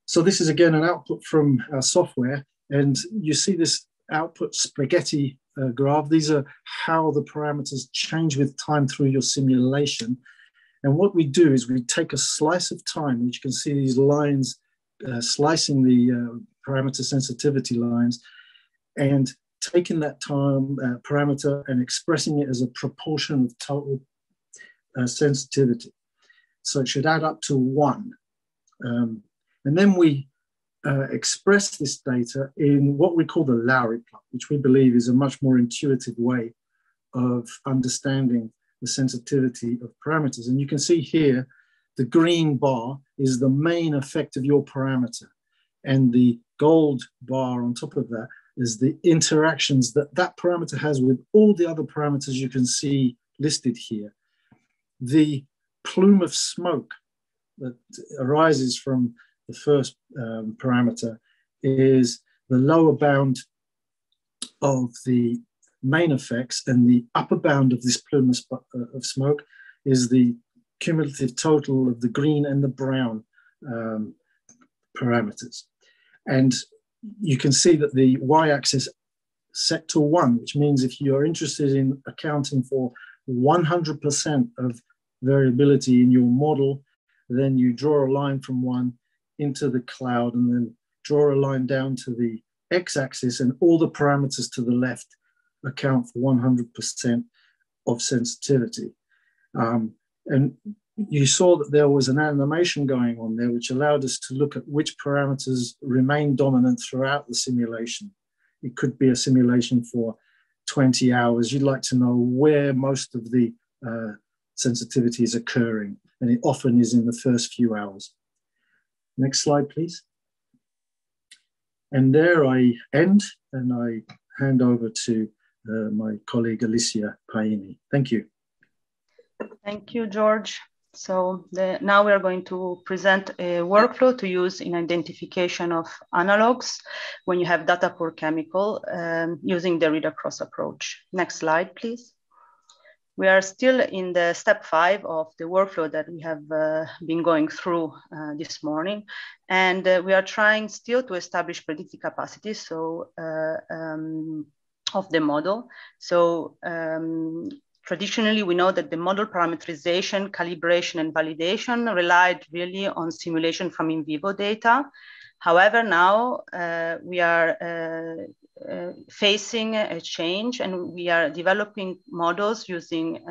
So this is again an output from our software, and you see this output spaghetti graph. These are how the parameters change with time through your simulation. And what we do is we take a slice of time, which you can see these lines slicing the parameter sensitivity lines, and taking that time parameter and expressing it as a proportion of total sensitivity. So it should add up to 1. And then we express this data in what we call the Lowry plot, which we believe is a much more intuitive way of understanding the sensitivity of parameters. And you can see here, the green bar is the main effect of your parameter. And the gold bar on top of that is the interactions that that parameter has with all the other parameters you can see listed here. The plume of smoke that arises from the first parameter is the lower bound of the main effects, and the upper bound of this plume of smoke is the cumulative total of the green and the brown parameters. And you can see that the y-axis set to 1, which means if you're interested in accounting for 100% of variability in your model, then you draw a line from 1 into the cloud, and then draw a line down to the x-axis, and all the parameters to the left account for 100% of sensitivity. And you saw that there was an animation going on there, which allowed us to look at which parameters remain dominant throughout the simulation. It could be a simulation for 20 hours. You'd like to know where most of the sensitivity is occurring, and it often is in the first few hours. Next slide, please. And there I end, and I hand over to my colleague, Alicia Paini. Thank you. Thank you, George. So now we are going to present a workflow to use in identification of analogues when you have data for chemical using the read-across approach. Next slide, please. We are still in the step 5 of the workflow that we have been going through this morning. And we are trying still to establish predictive capacity so, of the model. So, traditionally, we know that the model parameterization, calibration, and validation relied really on simulation from in vivo data. However, now we are facing a change, and we are developing models using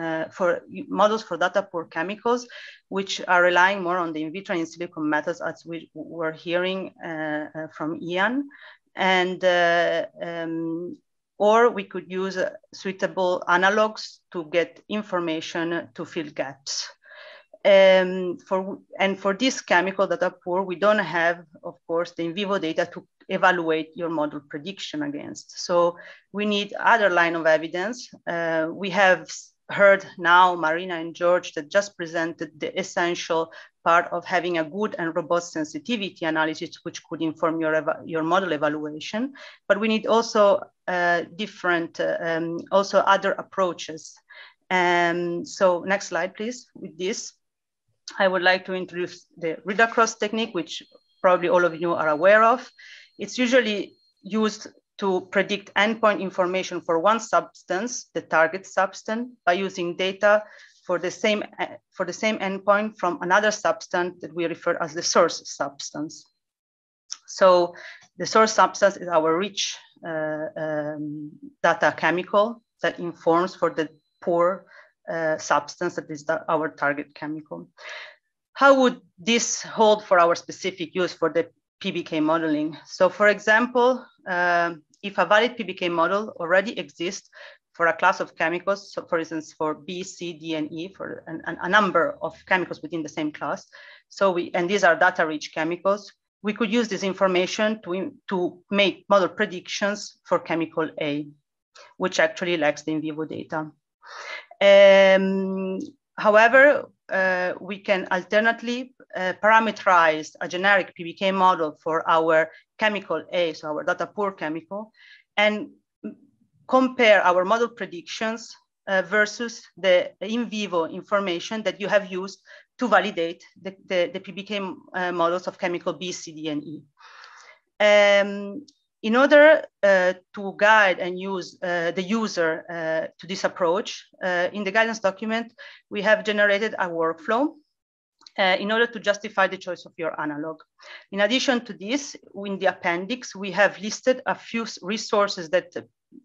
models for data poor chemicals, which are relying more on the in vitro and in silico methods, as we were hearing from Ian, and or we could use suitable analogs to get information to fill gaps. And for this chemical data poor, we don't have, of course, the in vivo data to evaluate your model prediction against. So we need other line of evidence. We have heard now Marina and George that just presented the essential part of having a good and robust sensitivity analysis, which could inform your model evaluation. But we need also different, also other approaches. And so next slide, please. With this, I would like to introduce the read-across technique, which probably all of you are aware of. It's usually used to predict endpoint information for one substance, the target substance, by using data for the same endpoint from another substance that we refer as the source substance. So the source substance is our rich data chemical that informs for the poor substance that is our target chemical. How would this hold for our specific use for the PBK modeling? So for example, if a valid PBK model already exists for a class of chemicals, so for instance, for B, C, D, and E, for a number of chemicals within the same class, so and these are data-rich chemicals, we could use this information to make model predictions for chemical A, which actually lacks the in vivo data. However, we can alternately parameterize a generic PBK model for our chemical A, so our data poor chemical, and compare our model predictions versus the in vivo information that you have used to validate the PBK models of chemical B, C, D, and E. In order to guide and use the user to this approach, in the guidance document, we have generated a workflow in order to justify the choice of your analog. In addition to this, in the appendix, we have listed a few resources that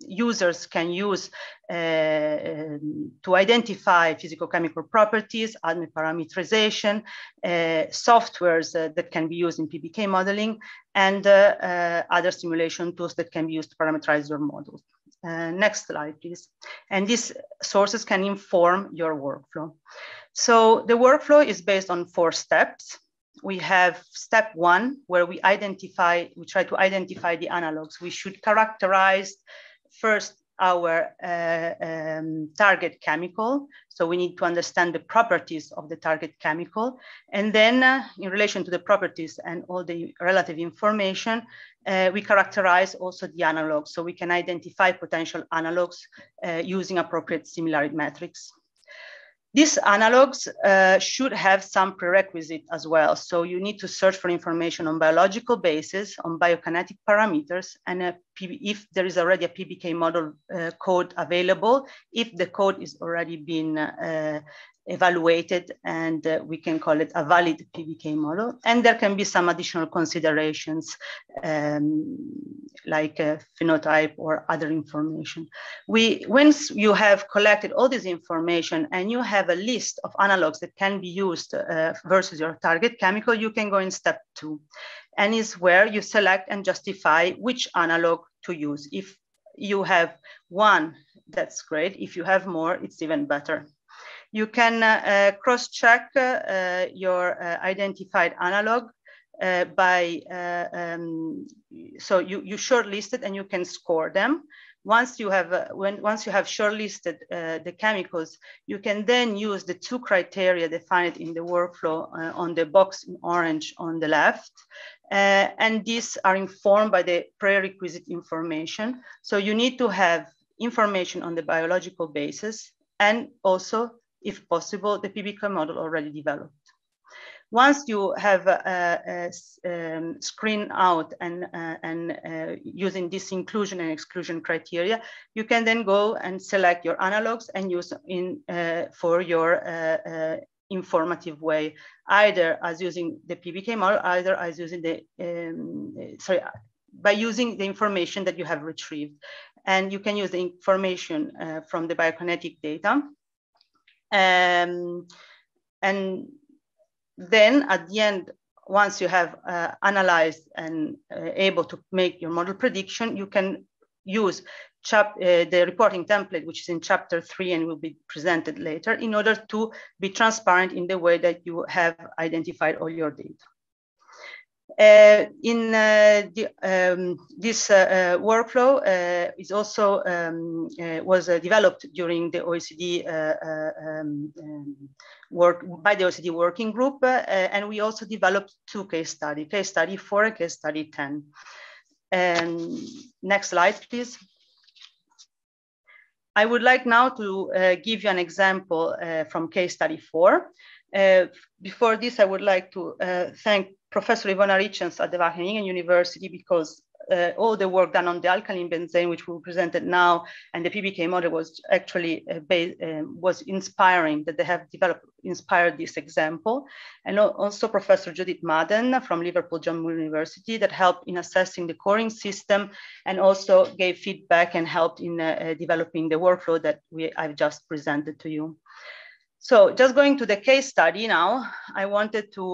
users can use to identify physicochemical properties, ADME parameterization, softwares that can be used in PBK modeling, and other simulation tools that can be used to parameterize your model. Next slide, please. And these sources can inform your workflow. So the workflow is based on 4 steps. We have step 1, where we try to identify the analogs. We should characterize first our target chemical. So we need to understand the properties of the target chemical. And then in relation to the properties and all the relative information, we characterize also the analogs. So we can identify potential analogs using appropriate similarity metrics. These analogs should have some prerequisite as well. So you need to search for information on biological basis, on biokinetic parameters, and if there is already a PBK model code available, if the code is already been evaluated, and we can call it a valid PBK model. And there can be some additional considerations like phenotype or other information. Once you have collected all this information and you have a list of analogs that can be used versus your target chemical, you can go in step 2. And is where you select and justify which analog to use. If you have one, that's great. If you have more, it's even better. You can cross-check your identified analog by, so you shortlisted and you can score them. Once you have shortlisted the chemicals, you can then use the 2 criteria defined in the workflow on the box in orange on the left. And these are informed by the prerequisite information. So you need to have information on the biological basis and also, if possible, the PBK model already developed. Once you have screened out and using this inclusion and exclusion criteria, you can then go and select your analogs and use in for your informative way, either as using the PBK model, either as using the by using the information that you have retrieved, and you can use the information from the biokinetic data. And then at the end, once you have analyzed and able to make your model prediction, you can use the reporting template, which is in chapter 3 and will be presented later, in order to be transparent in the way that you have identified all your data. This workflow is also was developed during the OECD work by the OECD working group, and we also developed 2 case study 4 and case study 10. Next slide, please. I would like now to give you an example from case study 4. Before this, I would like to thank Professor Ivonne Rietjens at the Wageningen University, because all the work done on the alkaline benzene, which we presented now, and the PBK model was actually was inspiring, that they have developed, inspired this example. And also Professor Judith Madden from Liverpool John Moores University, that helped in assessing the coring system and also gave feedback and helped in developing the workflow that I've just presented to you. So just going to the case study now, I wanted to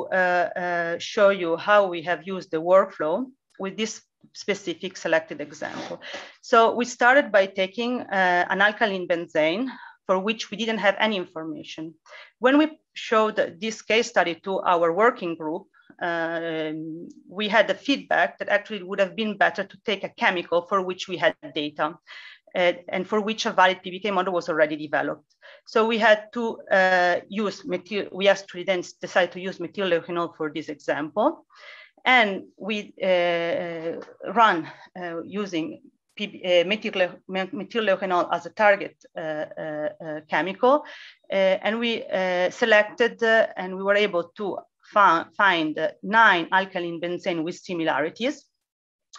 show you how we have used the workflow with this specific selected example. So we started by taking an alkaline benzene for which we didn't have any information. When we showed this case study to our working group, we had the feedback that actually it would have been better to take a chemical for which we had data and for which a valid PBK model was already developed. So we had to decide to use methylenol for this example. And we run using methylenol as a target chemical. And we selected and we were able to find 9 alkaline benzene with similarities.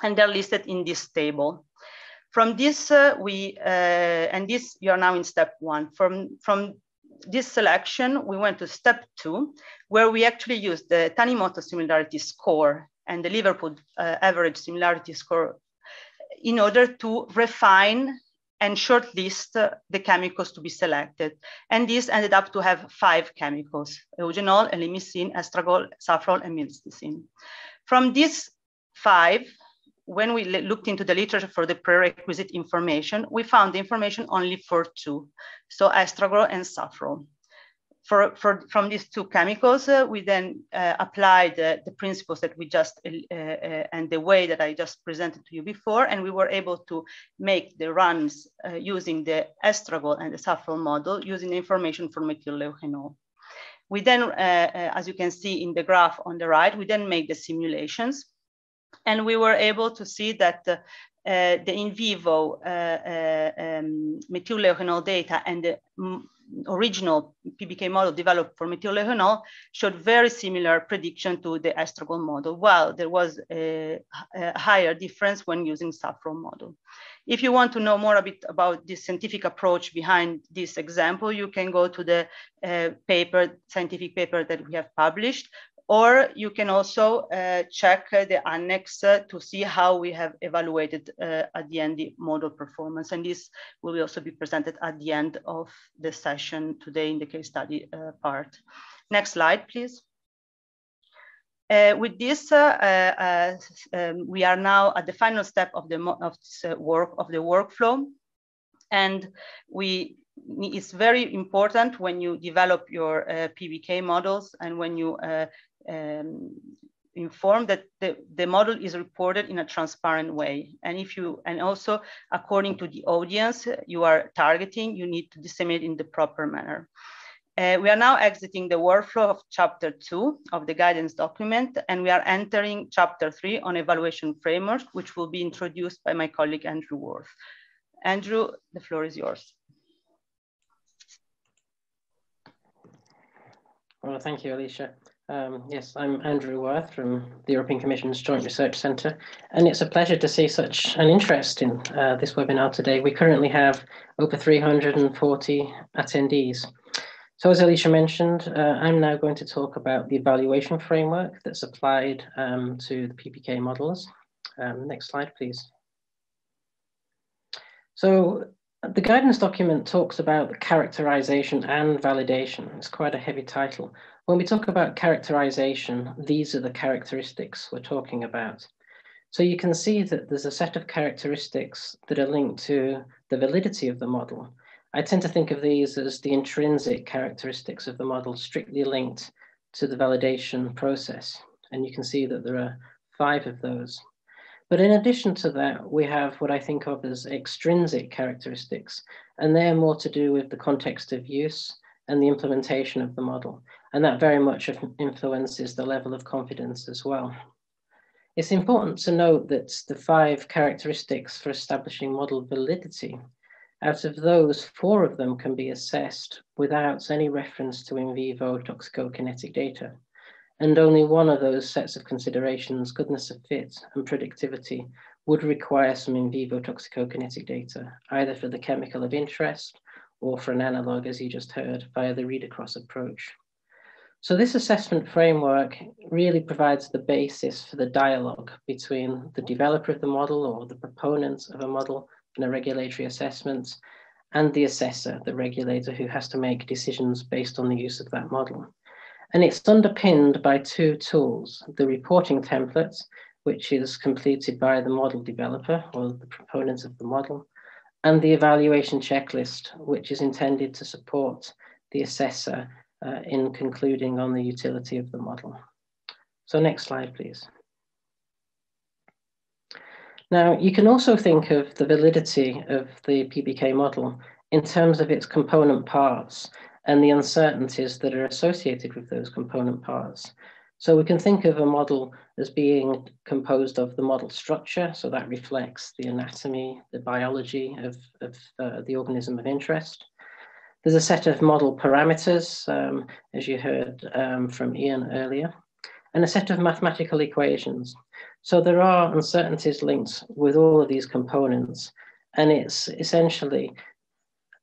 and they're listed in this table. From this, you are now in step one. From this selection, we went to step two, where we actually used the Tanimoto similarity score and the Liverpool average similarity score in order to refine and shortlist the chemicals to be selected. And this ended up to have 5 chemicals, eugenol, elimicin, estragol, safrole, and milsticine. From these 5, when we looked into the literature for the prerequisite information, we found the information only for 2, so estragol and safrole. From these 2 chemicals, we then applied the principles that we just, and the way that I just presented to you before, and we were able to make the runs using the estragol and the safrole model using the information for methylleucanol. We then, as you can see in the graph on the right, we then made the simulations, and we were able to see that the in vivo methylleucanol data and the original PBK model developed for methylleucanol showed very similar prediction to the estragol model, while there was a higher difference when using safrole model. If you want to know more a bit about the scientific approach behind this example, you can go to the scientific paper that we have published, or you can also check the annex to see how we have evaluated at the end the model performance. And this will also be presented at the end of the session today in the case study part. Next slide, please. With this, we are now at the final step of the workflow, and it's very important when you develop your PBK models and when you inform that the model is reported in a transparent way. And also according to the audience you are targeting, you need to disseminate in the proper manner. We are now exiting the workflow of chapter 2 of the guidance document, and we are entering chapter 3 on evaluation framework, which will be introduced by my colleague, Andrew Worth. Andrew, the floor is yours. Well, thank you, Alicia. Yes, I'm Andrew Worth from the European Commission's Joint Research Center, and it's a pleasure to see such an interest in this webinar today. We currently have over 340 attendees. So as Alicia mentioned, I'm now going to talk about the evaluation framework that's applied to the PBK models. Next slide, please. So the guidance document talks about characterization and validation. It's quite a heavy title. When we talk about characterization, these are the characteristics we're talking about. So you can see that there's a set of characteristics that are linked to the validity of the model. I tend to think of these as the intrinsic characteristics of the model, strictly linked to the validation process. And you can see that there are 5 of those. But in addition to that, we have what I think of as extrinsic characteristics, and they're more to do with the context of use and the implementation of the model. And that very much influences the level of confidence as well. It's important to note that the 5 characteristics for establishing model validity, out of those, 4 of them can be assessed without any reference to in vivo toxicokinetic data. And only one of those sets of considerations, goodness of fit and predictivity, would require some in vivo toxicokinetic data, either for the chemical of interest or for an analog, as you just heard, via the read across approach. So this assessment framework really provides the basis for the dialogue between the developer of the model or the proponent of a model in a regulatory assessment and the assessor, the regulator who has to make decisions based on the use of that model. And it's underpinned by 2 tools, the reporting template, which is completed by the model developer or the proponents of the model, and the evaluation checklist, which is intended to support the assessor in concluding on the utility of the model. So next slide, please. Now, you can also think of the validity of the PBK model in terms of its component parts and the uncertainties that are associated with those component parts. So we can think of a model as being composed of the model structure, so that reflects the anatomy, the biology of the organism of interest. There's a set of model parameters, as you heard from Ian earlier, and a set of mathematical equations. So there are uncertainties linked with all of these components, and it's essentially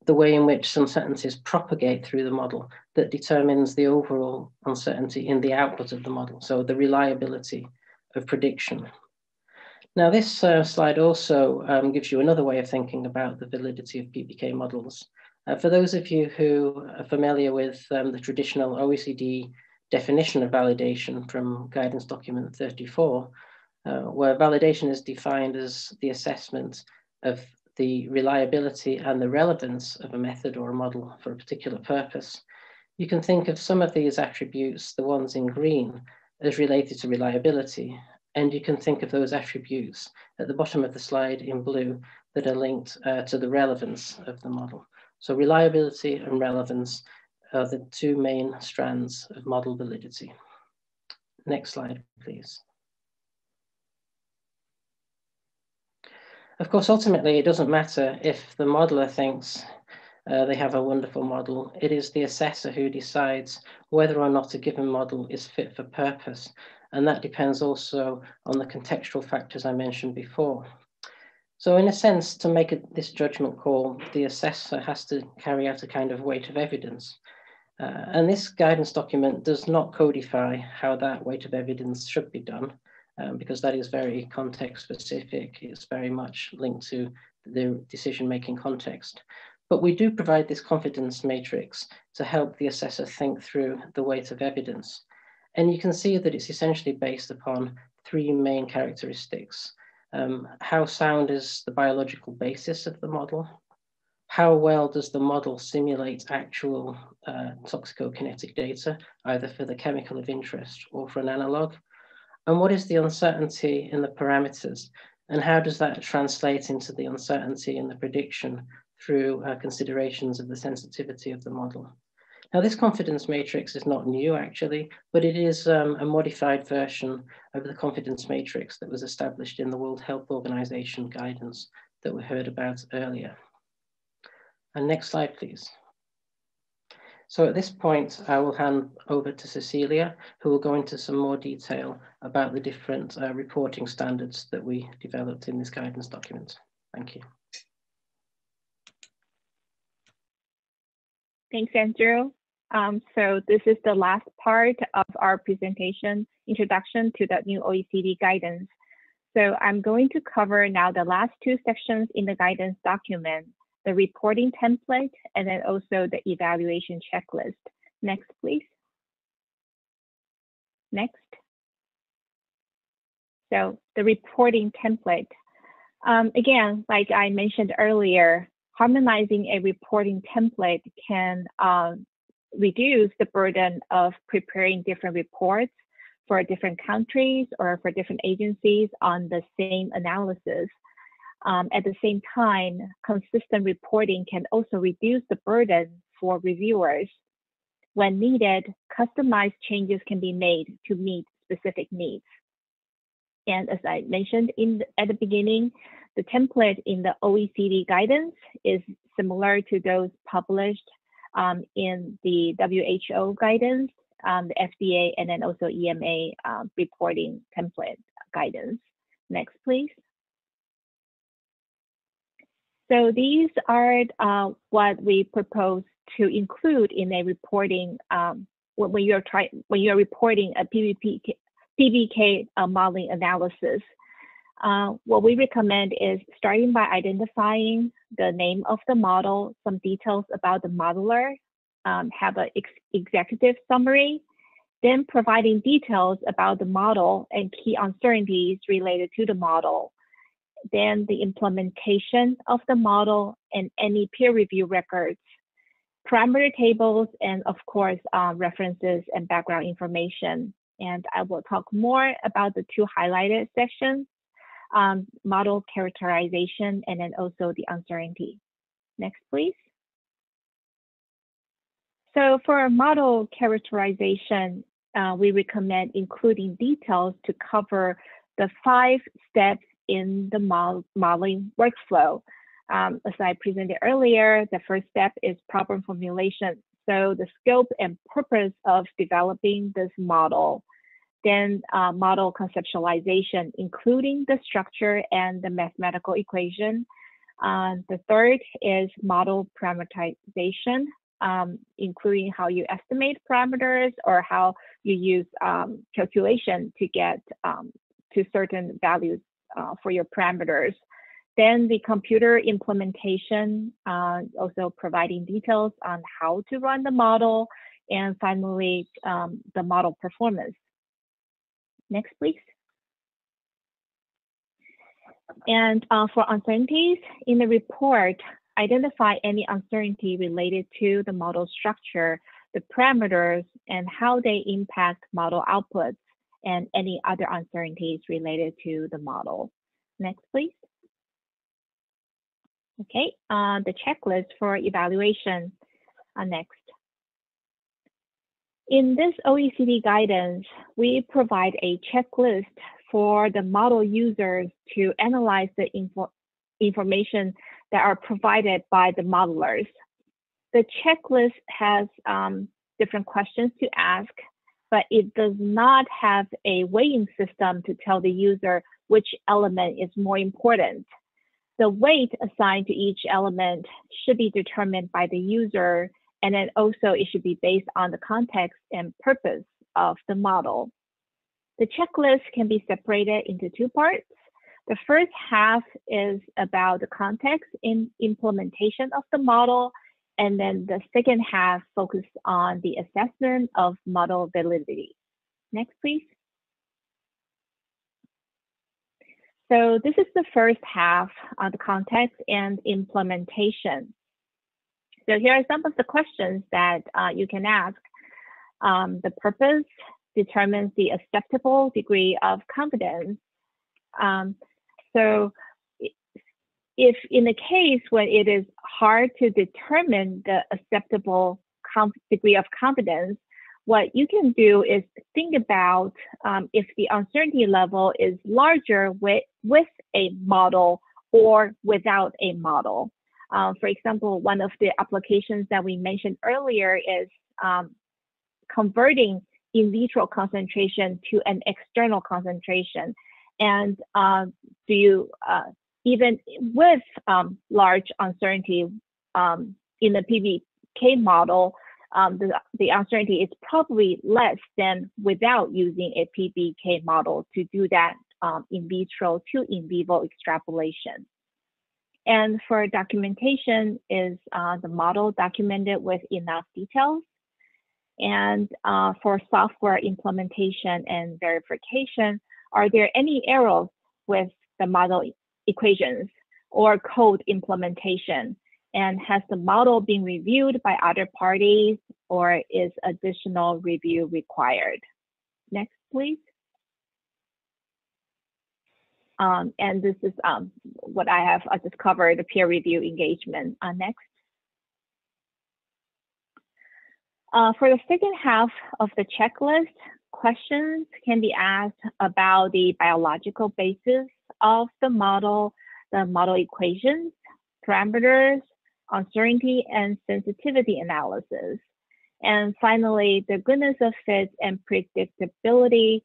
the way in which uncertainties propagate through the model that determines the overall uncertainty in the output of the model, so the reliability of prediction. Now this slide also gives you another way of thinking about the validity of PBK models. For those of you who are familiar with the traditional OECD definition of validation from guidance document 34, where validation is defined as the assessment of the reliability and the relevance of a method or a model for a particular purpose. You can think of some of these attributes, the ones in green, as related to reliability, and you can think of those attributes at the bottom of the slide in blue that are linked to the relevance of the model. So reliability and relevance are the two main strands of model validity. Next slide, please. Of course, ultimately, it doesn't matter if the modeler thinks they have a wonderful model. It is the assessor who decides whether or not a given model is fit for purpose. And that depends also on the contextual factors I mentioned before. So in a sense, to make this judgment call, the assessor has to carry out a kind of weight of evidence. And this guidance document does not codify how that weight of evidence should be done, because that is very context specific. It's very much linked to the decision-making context. But we do provide this confidence matrix to help the assessor think through the weight of evidence. And you can see that it's essentially based upon three main characteristics. How sound is the biological basis of the model? How well does the model simulate actual toxicokinetic data, either for the chemical of interest or for an analog? And what is the uncertainty in the parameters? And how does that translate into the uncertainty in the prediction through considerations of the sensitivity of the model? Now, this confidence matrix is not new, actually, but it is a modified version of the confidence matrix that was established in the World Health Organization guidance that we heard about earlier. And next slide, please. So at this point, I will hand over to Cecilia, who will go into some more detail about the different reporting standards that we developed in this guidance document. Thank you. Thanks, Andrew. So this is the last part of our presentation, introduction to the new OECD guidance. So I'm going to cover now the last two sections in the guidance document, the reporting template, and then also the evaluation checklist. Next, please. Next. So the reporting template. Again, like I mentioned earlier, harmonizing a reporting template can reduce the burden of preparing different reports for different countries or for different agencies on the same analysis. At the same time, consistent reporting can also reduce the burden for reviewers. When needed, customized changes can be made to meet specific needs. And as I mentioned at the beginning, the template in the OECD guidance is similar to those published in the WHO guidance, the FDA, and then also EMA reporting template guidance. Next, please. So these are what we propose to include in a reporting when you're reporting a PBK modeling analysis. What we recommend is starting by identifying the name of the model, some details about the modeler, have an executive summary, then providing details about the model and key uncertainties related to the model, then the implementation of the model and any peer review records, parameter tables, and of course, references and background information. And I will talk more about the two highlighted sections, model characterization, and then also the uncertainty. Next, please. So for model characterization, we recommend including details to cover the 5 steps in the modeling workflow. As I presented earlier, the first step is problem formulation. So the scope and purpose of developing this model. then model conceptualization, including the structure and the mathematical equation. The third is model parameterization, including how you estimate parameters or how you use calculation to get to certain values for your parameters. Then the computer implementation, also providing details on how to run the model, and finally, the model performance. Next, please. And for uncertainties, in the report, identify any uncertainty related to the model structure, the parameters, and how they impact model outputs, and any other uncertainties related to the model. Next, please. Okay, the checklist for evaluation. Next. In this OECD guidance, we provide a checklist for the model users to analyze the information that are provided by the modelers. The checklist has different questions to ask, but it does not have a weighting system to tell the user which element is more important. The weight assigned to each element should be determined by the user, and then also it should be based on the context and purpose of the model. The checklist can be separated into two parts. The first half is about the context and implementation of the model, and then the second half focuses on the assessment of model validity. Next, please. So this is the first half on the context and implementation. So here are some of the questions that you can ask. The purpose determines the acceptable degree of confidence. So if in the case when it is hard to determine the acceptable degree of confidence, what you can do is think about if the uncertainty level is larger with a model or without a model. For example, one of the applications that we mentioned earlier is converting in vitro concentration to an external concentration. And do you, even with large uncertainty in the PBK model, the uncertainty is probably less than without using a PBK model to do that in vitro to in vivo extrapolation. And for documentation is the model documented with enough details. And for software implementation and verification, are there any errors with the model equations or code implementation? And has the model been reviewed by other parties, or is additional review required? Next, please. And this is what I have just covered, the peer review engagement. Next. For the second half of the checklist, questions can be asked about the biological basis of the model equations, parameters, uncertainty and sensitivity analysis. And finally, the goodness of fit and predictability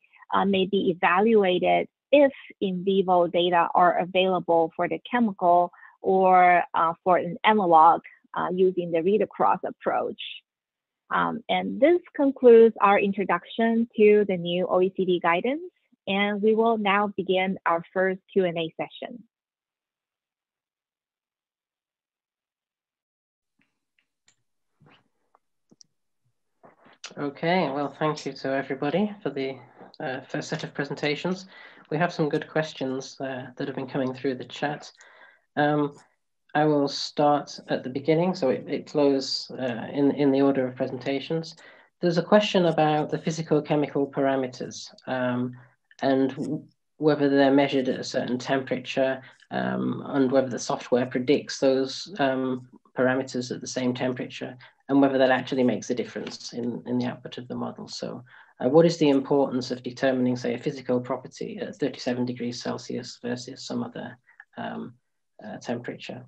may be evaluated if in vivo data are available for the chemical or for an analog using the read-across approach. And this concludes our introduction to the new OECD guidance, and we will now begin our first Q&A session. Okay, well, thank you to everybody for the first set of presentations. We have some good questions that have been coming through the chat. I will start at the beginning, so it flows in the order of presentations. There's a question about the physicochemical parameters and whether they're measured at a certain temperature and whether the software predicts those parameters at the same temperature, and whether that actually makes a difference in the output of the model. So what is the importance of determining, say, a physical property at 37 degrees Celsius versus some other temperature?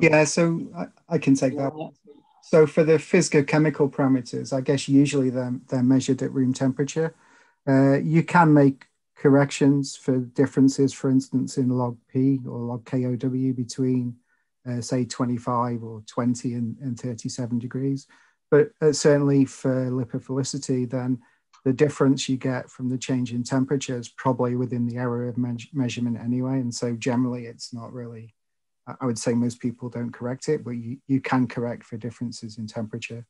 Yeah, so I can take that. So for the physicochemical parameters, I guess usually they're measured at room temperature. You can make corrections for differences, for instance, in log P or log KOW between, say, 25 or 20 and 37 degrees. But certainly for lipophilicity, then the difference you get from the change in temperature is probably within the error of measurement anyway. And so generally, it's not really, I would say most people don't correct it, but you can correct for differences in temperature.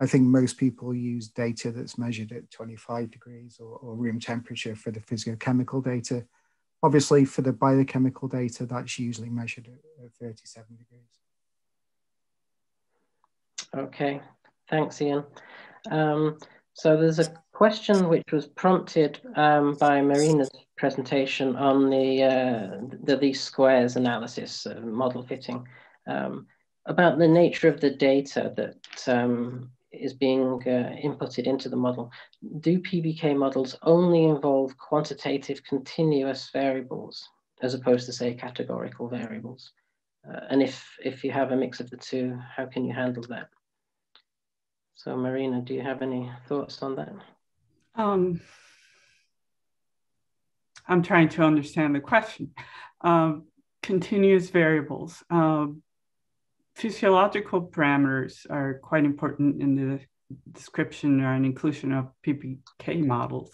I think most people use data that's measured at 25 degrees or room temperature for the physiochemical data. Obviously, for the biochemical data, that's usually measured at 37 degrees. Okay, thanks, Ian. So there's a question which was prompted by Marina's presentation on the least squares analysis model fitting about the nature of the data that is being inputted into the model. Do PBK models only involve quantitative continuous variables as opposed to, say, categorical variables? And if you have a mix of the two, how can you handle that? So Marina, do you have any thoughts on that? I'm trying to understand the question. Continuous variables. Physiological parameters are quite important in the description or an inclusion of PBK models.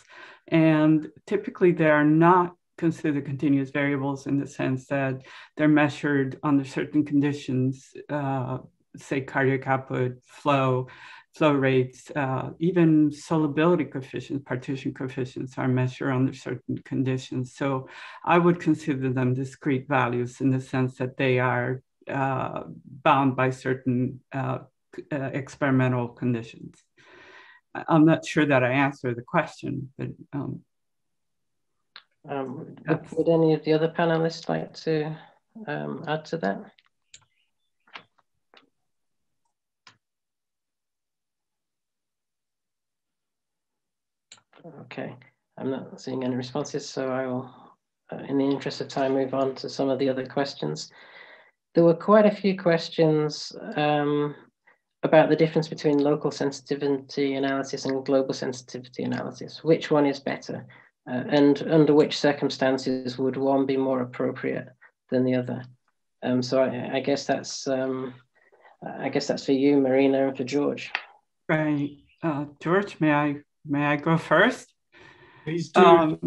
And typically they are not considered continuous variables in the sense that they're measured under certain conditions, say cardiac output, flow rates, even solubility coefficients, partition coefficients are measured under certain conditions. So I would consider them discrete values in the sense that they are bound by certain experimental conditions. I'm not sure that I answered the question, but. Would any of the other panelists like to add to that? Okay, I'm not seeing any responses, so I will, in the interest of time, move on to some of the other questions. There were quite a few questions about the difference between local sensitivity analysis and global sensitivity analysis. Which one is better? And under which circumstances would one be more appropriate than the other? So I guess that's for you, Marina, and for George. Right, George, may I go first? Please do.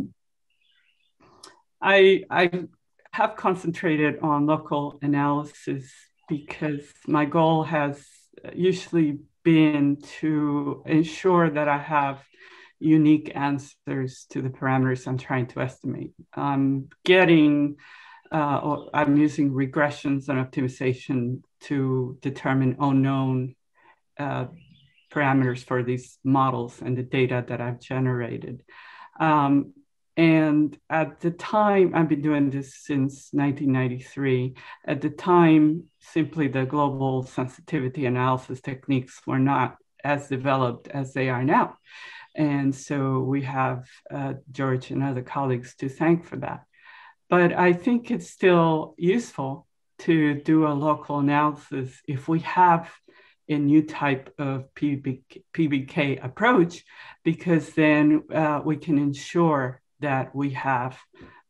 I have concentrated on local analysis because my goal has usually been to ensure that I have unique answers to the parameters I'm trying to estimate. I'm using regressions and optimization to determine unknown parameters for these models and the data that I've generated. And at the time, I've been doing this since 1993. At the time, simply the global sensitivity analysis techniques were not as developed as they are now. And so we have George and other colleagues to thank for that. But I think it's still useful to do a local analysis if we have a new type of PBK approach, because then we can ensure that we have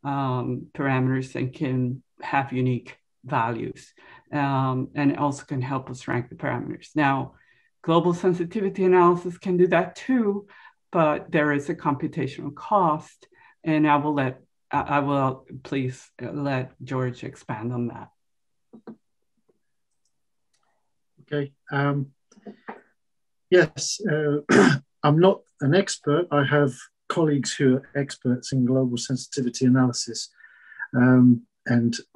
parameters and can have unique values and also can help us rank the parameters. Now, global sensitivity analysis can do that too, but there is a computational cost, and I will please let George expand on that. Okay, yes, I'm not an expert. I have colleagues who are experts in global sensitivity analysis, and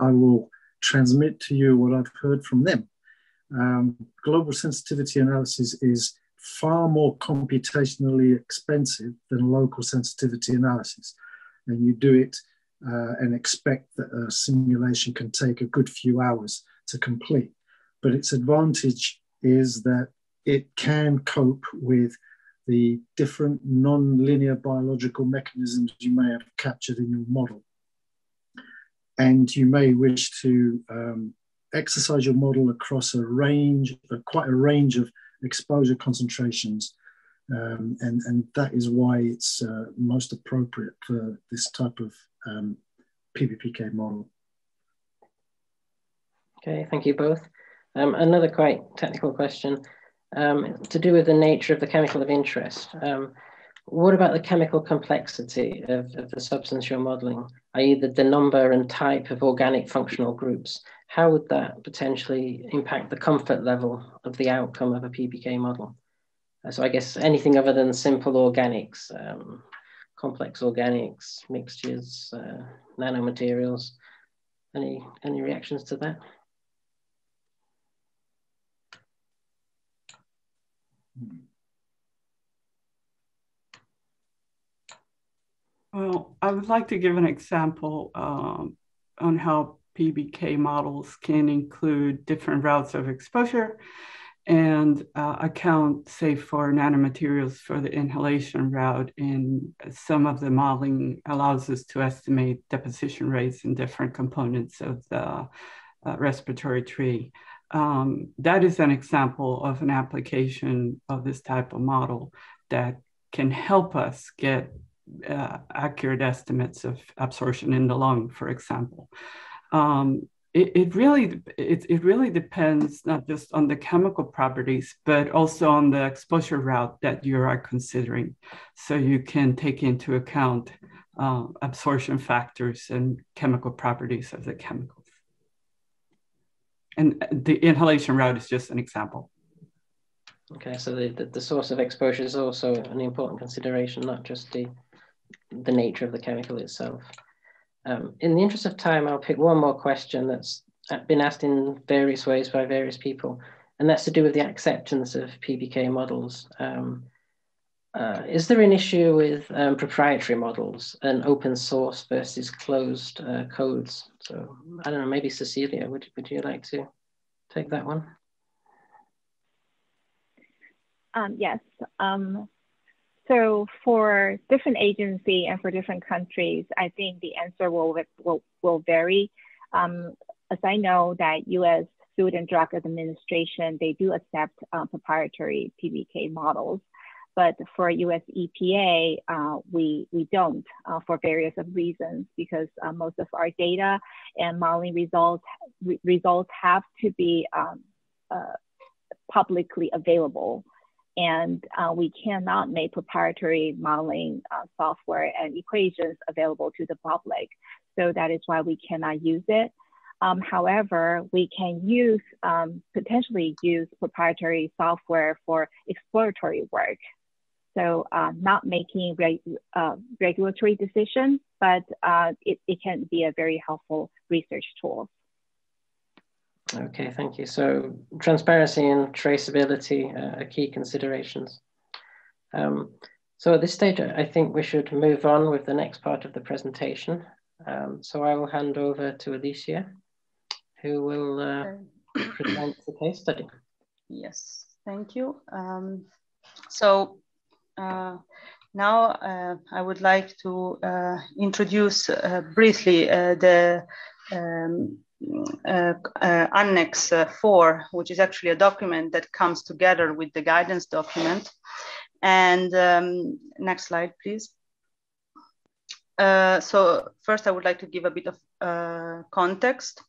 I will transmit to you what I've heard from them. Global sensitivity analysis is far more computationally expensive than local sensitivity analysis, and you do it and expect that a simulation can take a good few hours to complete. But its advantage is that it can cope with the different non-linear biological mechanisms you may have captured in your model. And you may wish to exercise your model across a range, quite a range of exposure concentrations And that is why it's most appropriate for this type of PBPK model. Okay, thank you both. Another quite technical question to do with the nature of the chemical of interest. What about the chemical complexity of the substance you're modeling, i.e. the number and type of organic functional groups? How would that potentially impact the comfort level of the outcome of a PBK model? So I guess anything other than simple organics, complex organics, mixtures, nanomaterials. Any reactions to that? Well, I would like to give an example on how PBK models can include different routes of exposure and account, say, for nanomaterials for the inhalation route. And some of the modeling allows us to estimate deposition rates in different components of the respiratory tree. That is an example of an application of this type of model that can help us get accurate estimates of absorption in the lung, for example. It really depends not just on the chemical properties, but also on the exposure route that you are considering. So you can take into account absorption factors and chemical properties of the chemicals. And the inhalation route is just an example. Okay, so the source of exposure is also an important consideration, not just the nature of the chemical itself. In the interest of time, I'll pick one more question that's been asked in various ways by various people, and that's to do with the acceptance of PBK models. Is there an issue with proprietary models and open source versus closed codes? So I don't know, maybe Cecilia, would you like to take that one? Yes. So for different agencies and for different countries, I think the answer will vary. As I know that U.S. Food and Drug Administration, they do accept proprietary PBK models, but for U.S. EPA, we don't for various of reasons, because most of our data and modeling results have to be publicly available. And we cannot make proprietary modeling software and equations available to the public. So that is why we cannot use it. However, we can use, potentially use proprietary software for exploratory work. So not making regulatory decisions, but it can be a very helpful research tool. Okay, thank you. So transparency and traceability are key considerations. So at this stage, I think we should move on with the next part of the presentation. So I will hand over to Alicia, who will present the case study. Yes, thank you. Now I would like to introduce briefly the Annex 4, which is actually a document that comes together with the guidance document. And next slide, please. So first, I would like to give a bit of context.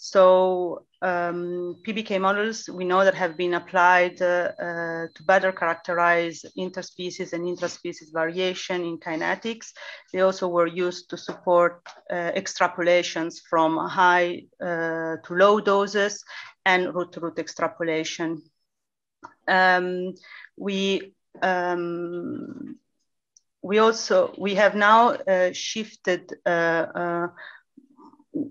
So PBK models, we know that have been applied to better characterize interspecies and intraspecies variation in kinetics. They also were used to support extrapolations from high to low doses and root-to-root extrapolation. We have now shifted, we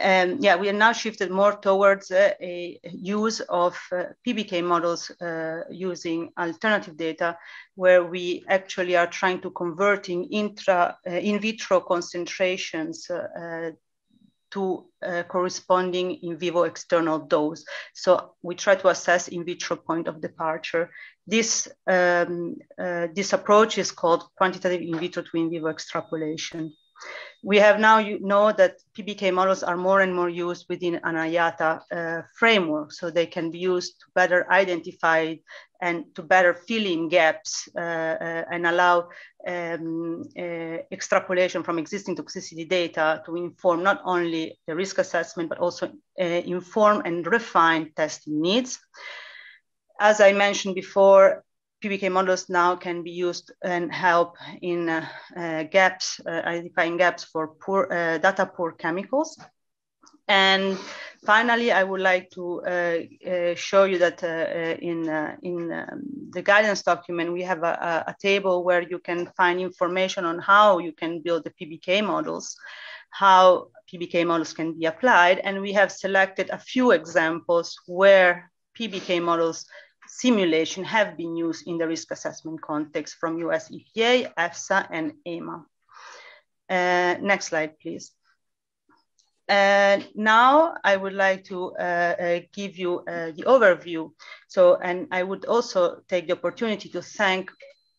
have now shifted more towards a use of PBK models using alternative data, where we actually are trying to convert in vitro concentrations to corresponding in vivo external dose. So we try to assess in vitro point of departure. This approach is called quantitative in vitro to in vivo extrapolation. We have now, you know, that PBK models are more and more used within an IATA framework, so they can be used to better identify and to better fill in gaps and allow extrapolation from existing toxicity data to inform not only the risk assessment, but also inform and refine testing needs. As I mentioned before, PBK models now can be used and help in gaps, identifying gaps for poor, data-poor chemicals. And finally, I would like to show you that in the guidance document, we have a table where you can find information on how you can build the PBK models, how PBK models can be applied. And we have selected a few examples where PBK models simulation have been used in the risk assessment context from US EPA, EFSA, and EMA. Next slide, please. Now I would like to give you the overview. So, and I would also take the opportunity to thank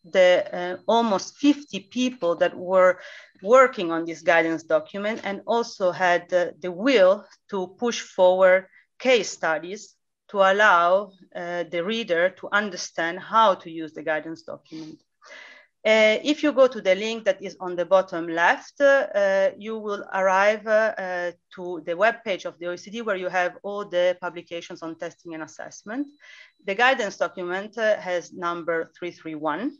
the almost 50 people that were working on this guidance document and also had the will to push forward case studies to allow the reader to understand how to use the guidance document. If you go to the link that is on the bottom left, you will arrive to the webpage of the OECD where you have all the publications on testing and assessment. The guidance document has number 331.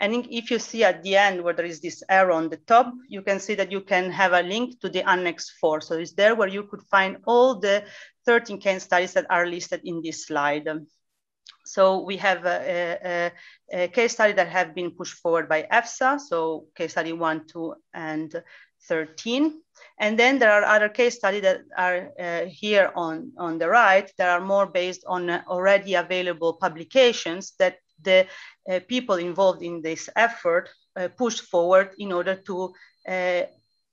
And if you see at the end where there is this arrow on the top, you can see that you can have a link to the Annex 4. So it's there where you could find all the 13 case studies that are listed in this slide. So we have a case study that have been pushed forward by EFSA, so case study 1, 2, and 13. And then there are other case studies that are here on the right that are more based on already available publications that the people involved in this effort pushed forward in order to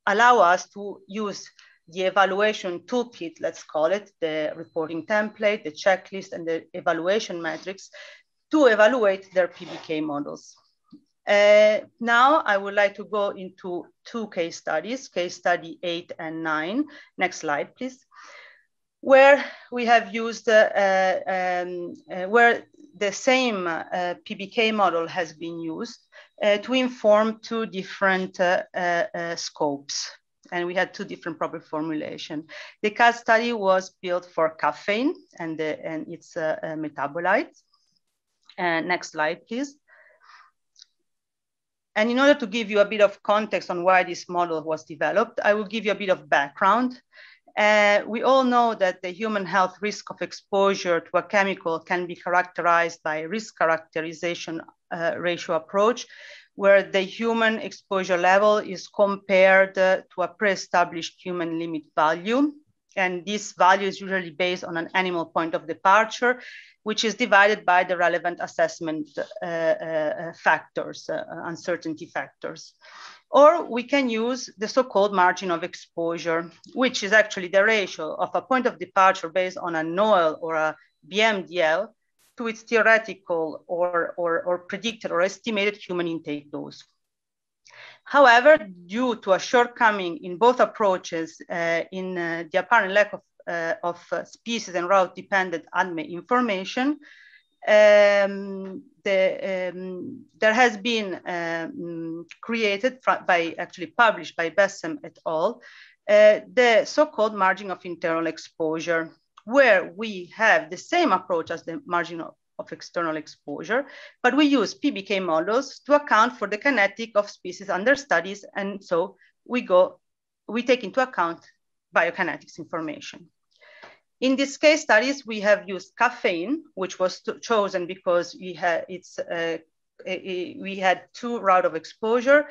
allow us to use the evaluation toolkit, let's call it, the reporting template, the checklist, and the evaluation metrics to evaluate their PBK models. Now I would like to go into two case studies, case study 8 and 9. Next slide, please. Where we have used, where the same PBK model has been used to inform two different scopes. And we had two different proper formulation. The case study was built for caffeine and its metabolites. Next slide, please. And in order to give you a bit of context on why this model was developed, I will give you a bit of background. We all know that the human health risk of exposure to a chemical can be characterized by risk characterization ratio approach, where the human exposure level is compared to a pre-established human limit value. And this value is usually based on an animal point of departure, which is divided by the relevant assessment factors, uncertainty factors. Or we can use the so-called margin of exposure, which is actually the ratio of a point of departure based on a NOEL or a BMDL to its theoretical or predicted or estimated human intake dose. However, due to a shortcoming in both approaches in the apparent lack of species and route-dependent ADME information, there has been created by, actually published by Bessem et al., the so-called margin of internal exposure, where we have the same approach as the margin of external exposure, but we use PBK models to account for the kinetic of species under studies. And so we take into account biokinetics information. In these case studies, we have used caffeine, which was chosen because we had two routes of exposure.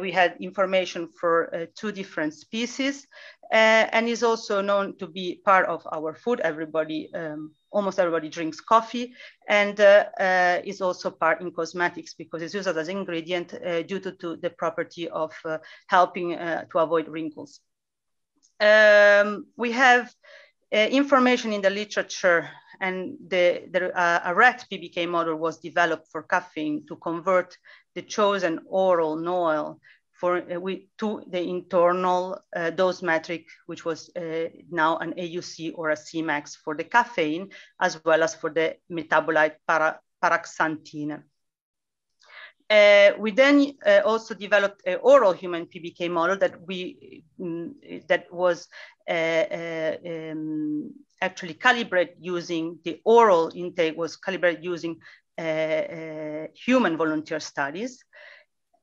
We had information for two different species and is also known to be part of our food. Everybody, almost everybody drinks coffee and is also part in cosmetics because it's used as an ingredient due to the property of helping to avoid wrinkles. We have information in the literature and a rat PBK model was developed for caffeine to convert the chosen oral NOEL to the internal dose metric, which was now an AUC or a Cmax for the caffeine, as well as for the metabolite paraxanthine. We then also developed an oral human PBK model that was actually calibrated using the oral intake, was calibrated using human volunteer studies.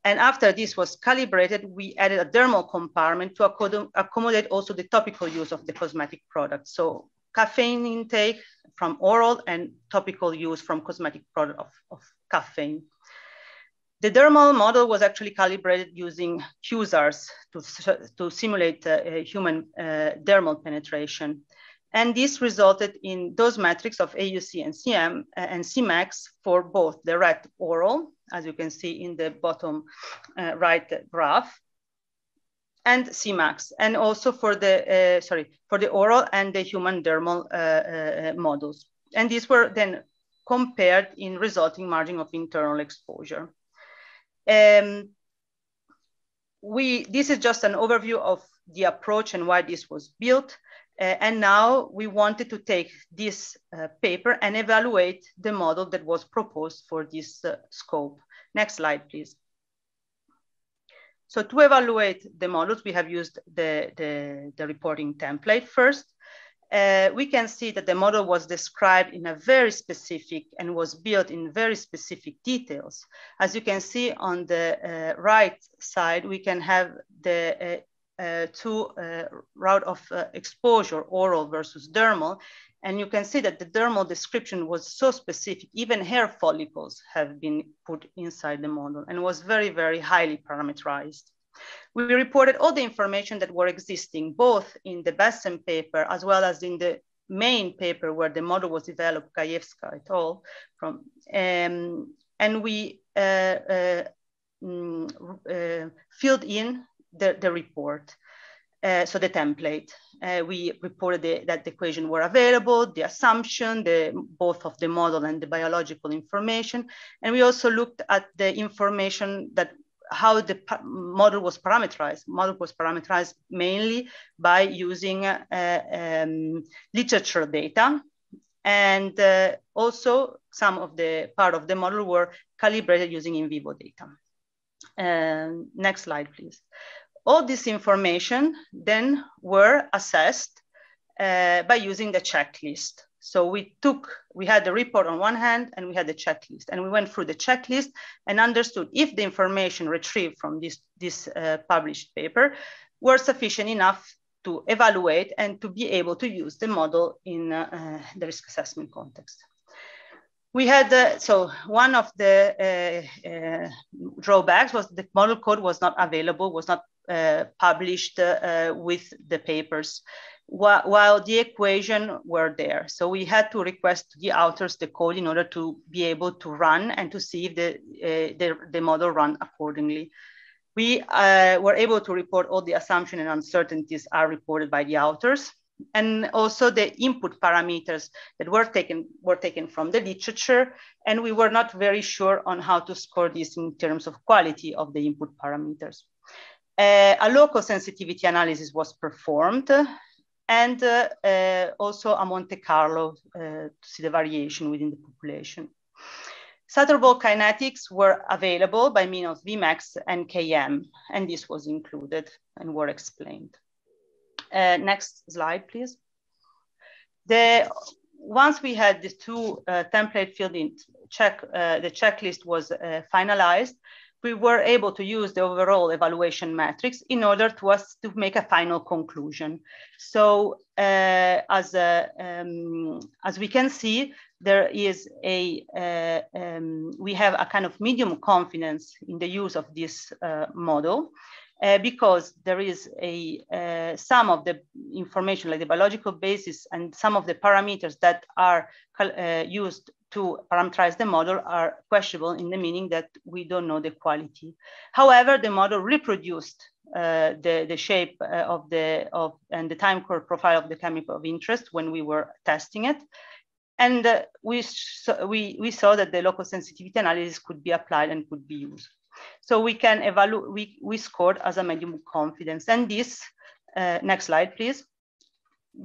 And after this was calibrated, we added a dermal compartment to accommodate also the topical use of the cosmetic product. So caffeine intake from oral and topical use from cosmetic product of caffeine. The dermal model was actually calibrated using QSARs to simulate human dermal penetration. And this resulted in those metrics of AUC and CM and Cmax for both the rat oral, as you can see in the bottom right graph, and Cmax, and also for the for the oral and the human dermal models. And these were then compared in resulting margin of internal exposure. This is just an overview of the approach and why this was built. And now we wanted to take this paper and evaluate the model that was proposed for this scope. Next slide, please. So to evaluate the models, we have used the reporting template first. We can see that the model was described in a very specific and was built in very specific details. As you can see on the right side, we can have the two route of exposure, oral versus dermal. And you can see that the dermal description was so specific, even hair follicles have been put inside the model and was very, very highly parameterized. We reported all the information that were existing, both in the Besson paper, as well as in the main paper where the model was developed, Gajewska et al. From, and we filled in the report, so the template. We reported that the equation were available, the assumption, both of the model and the biological information. And we also looked at the information that how the model was parameterized. Model was parameterized mainly by using literature data. And also some of the part of the model were calibrated using in vivo data. Next slide, please. All this information then were assessed by using the checklist. So we had the report on one hand and we had the checklist, and we went through the checklist and understood if the information retrieved from this published paper were sufficient enough to evaluate and to be able to use the model in the risk assessment context. We had, so one of the drawbacks was the model code was not available, was not published with the papers, while the equation were there. So we had to request to the authors the code in order to be able to run and to see if the model run accordingly. We were able to report all the assumptions and uncertainties are reported by the authors. And also the input parameters that were taken from the literature, and we were not very sure on how to score this in terms of quality of the input parameters. A local sensitivity analysis was performed, and also a Monte Carlo to see the variation within the population. Sutter ball kinetics were available by means of Vmax and Km, and this was included and were explained. Next slide, please. Once we had the two template filled in, the checklist was finalized, we were able to use the overall evaluation matrix in order to us to make a final conclusion. So as we can see, there is we have a kind of medium confidence in the use of this model. Because there is some of the information like the biological basis and some of the parameters that are used to parameterize the model are questionable, in the meaning that we don't know the quality. However, the model reproduced the shape and the time course profile of the chemical of interest when we were testing it. And we saw that the local sensitivity analysis could be applied and could be used. So we can evaluate, we scored as a medium of confidence. And this, next slide, please,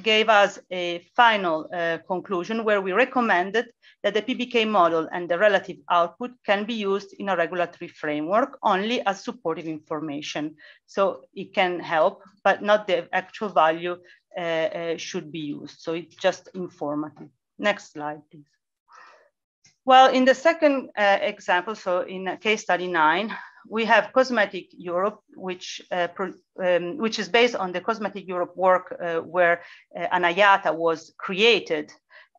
gave us a final conclusion where we recommended that the PBK model and the relative output can be used in a regulatory framework only as supportive information. So it can help, but not the actual value should be used. So it's just informative. Next slide, please. Well, in the second example, so in case study 9, we have Cosmetic Europe, which is based on the Cosmetic Europe work where an IATA was created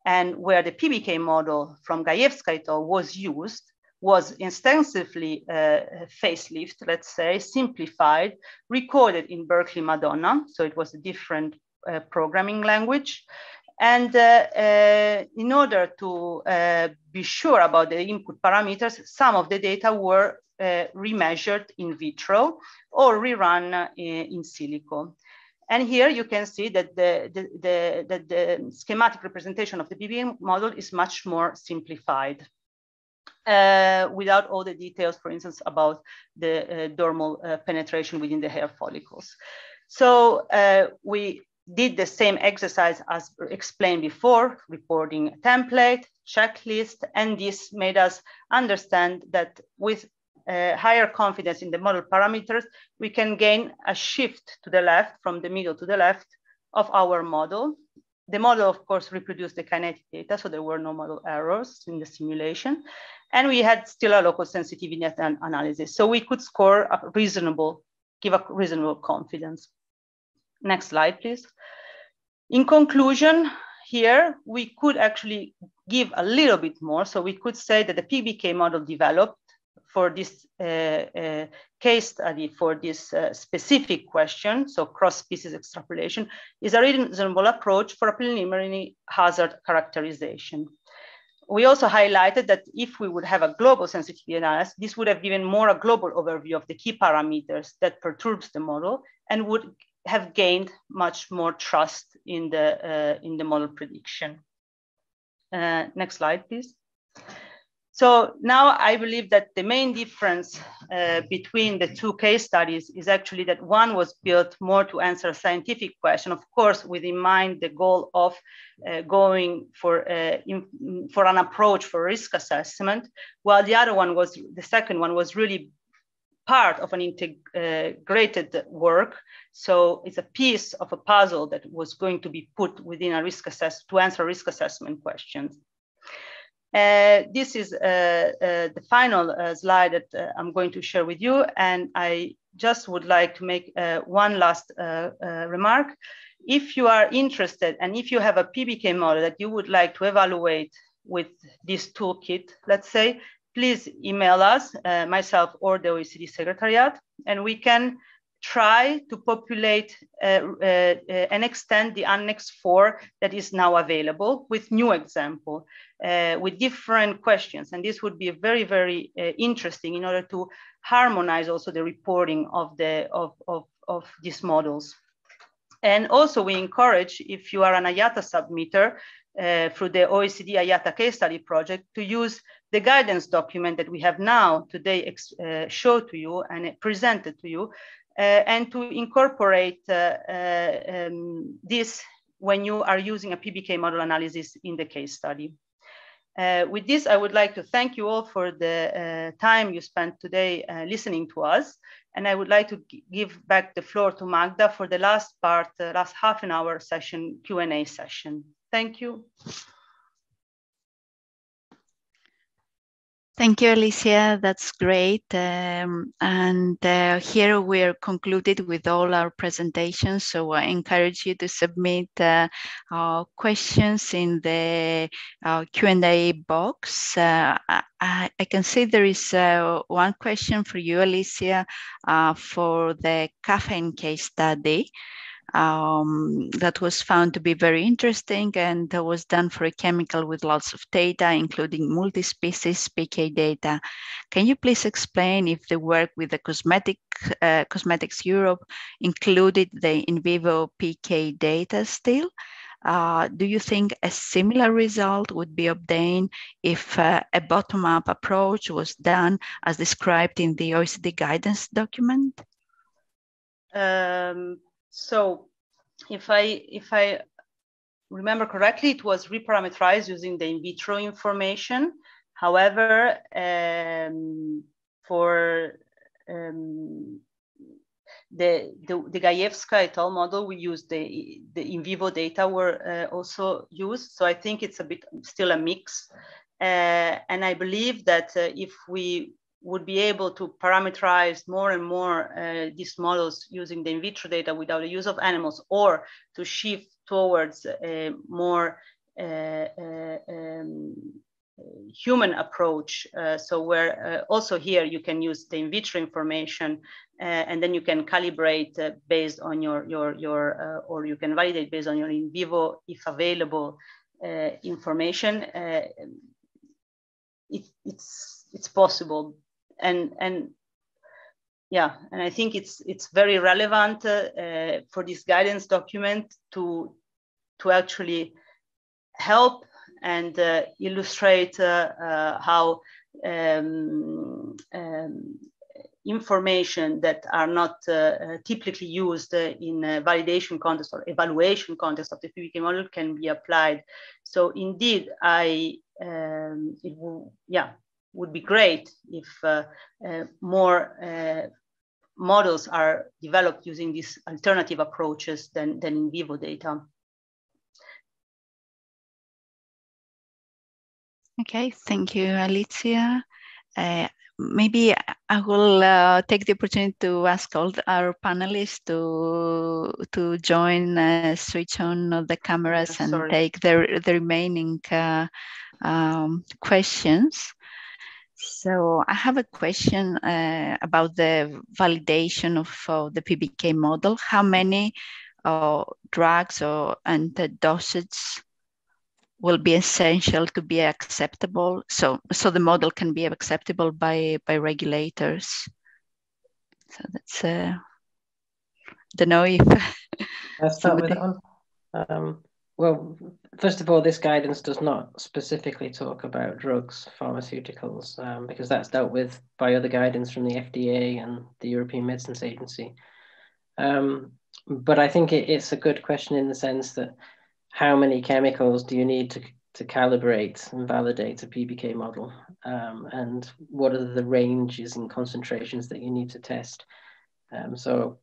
and where the PBK model from Gajewska et al. Was used, was extensively facelift, let's say, simplified, recorded in Berkeley Madonna. So it was a different programming language. And in order to be sure about the input parameters, some of the data were remeasured in vitro or rerun in silico. And here you can see that the schematic representation of the PBK model is much more simplified without all the details, for instance, about the dermal penetration within the hair follicles. So we did the same exercise as explained before, reporting a template, checklist, and this made us understand that with higher confidence in the model parameters, we can gain a shift to the left, from the middle to the left of our model. The model, of course, reproduced the kinetic data, so there were no model errors in the simulation. And we had still a local sensitivity analysis. So we could score a reasonable, give a reasonable confidence. Next slide, please. In conclusion, here, we could actually give a little bit more. So we could say that the PBK model developed for this case study, for this specific question, so cross-species extrapolation, is a reasonable approach for a preliminary hazard characterization. We also highlighted that if we would have a global sensitivity analysis, this would have given more a global overview of the key parameters that perturbs the model and would have gained much more trust in the model prediction. Next slide, please. So now I believe that the main difference between the two case studies is actually that one was built more to answer a scientific question, of course, with in mind the goal of going for an approach for risk assessment, while the other one was, the second one was really part of an integrated work. So it's a piece of a puzzle that was going to be put within a risk assessment to answer risk assessment questions. This is the final slide that I'm going to share with you. And I just would like to make one last remark. If you are interested and if you have a PBK model that you would like to evaluate with this toolkit, let's say, please email us, myself or the OECD Secretariat, and we can try to populate and extend the Annex 4 that is now available with new example, with different questions. And this would be very, very interesting in order to harmonize also the reporting of these models. And also we encourage, if you are an IATA submitter, through the OECD IATA case study project, to use the guidance document that we have now today showed to you and presented to you, and to incorporate this when you are using a PBK model analysis in the case study. With this, I would like to thank you all for the time you spent today listening to us. And I would like to give back the floor to Magda for the last part, last half an hour session, Q&A session. Thank you. Thank you, Alicia. That's great. Here we are concluded with all our presentations. So I encourage you to submit questions in the Q&A box. I can see there is one question for you, Alicia, for the caffeine case study. That was found to be very interesting and that was done for a chemical with lots of data, including multi-species PK data. Can you please explain if the work with the Cosmetics Europe included the in vivo PK data still? Do you think a similar result would be obtained if a bottom-up approach was done as described in the OECD guidance document? So if I remember correctly, it was reparameterized using the in vitro information. However, for the Gajewska et al. Model, we used the in vivo data were also used. So I think it's a bit still a mix. And I believe that if we would be able to parameterize more and more these models using the in vitro data without the use of animals, or to shift towards a more human approach, so where also here you can use the in vitro information, and then you can calibrate based on your or you can validate based on your in vivo, if available, information. It's possible, and yeah, and I think it's very relevant for this guidance document to actually help and illustrate how information that are not typically used in a validation context or evaluation context of the PBK model can be applied. So indeed, it would be great if more models are developed using these alternative approaches than in vivo data. Okay, thank you, Alicia. Maybe I will take the opportunity to ask all our panelists to join, switch on the cameras and take the remaining questions. So I have a question about the validation of the PBK model. How many drugs and dosages will be essential to be acceptable, so the model can be acceptable by regulators? So that's don't know if I'll start with that one. Well, first of all, this guidance does not specifically talk about drugs, pharmaceuticals, because that's dealt with by other guidance from the FDA and the European Medicines Agency. But I think it's a good question in the sense that how many chemicals do you need to calibrate and validate a PBK model? And what are the ranges and concentrations that you need to test? So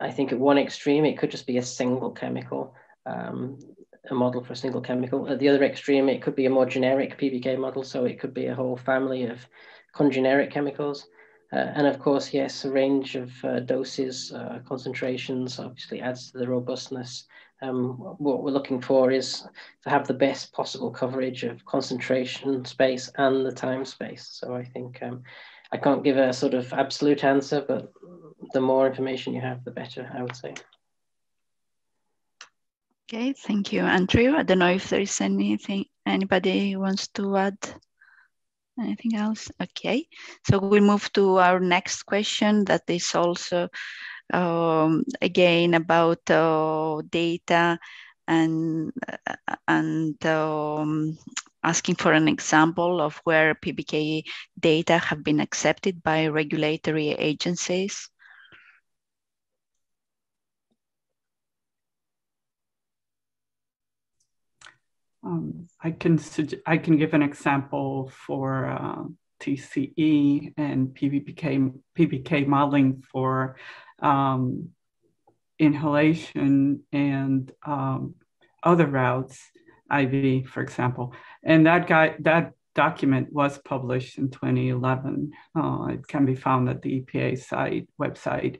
I think at one extreme, it could just be a single chemical, a model for a single chemical. At the other extreme, it could be a more generic PBK model. So it could be a whole family of congeneric chemicals. And of course, yes, a range of doses, concentrations obviously adds to the robustness. What we're looking for is to have the best possible coverage of concentration space and the time space. So I think I can't give a sort of absolute answer, but the more information you have, the better, I would say. Okay, thank you, Andrew. I don't know if there is anything anybody wants to add. Anything else? Okay, so we'll move to our next question that is also again about data and asking for an example of where PBK data have been accepted by regulatory agencies. I can give an example for TCE and PBK modeling for inhalation and other routes, IV, for example. And that document was published in 2011. It can be found at the EPA website,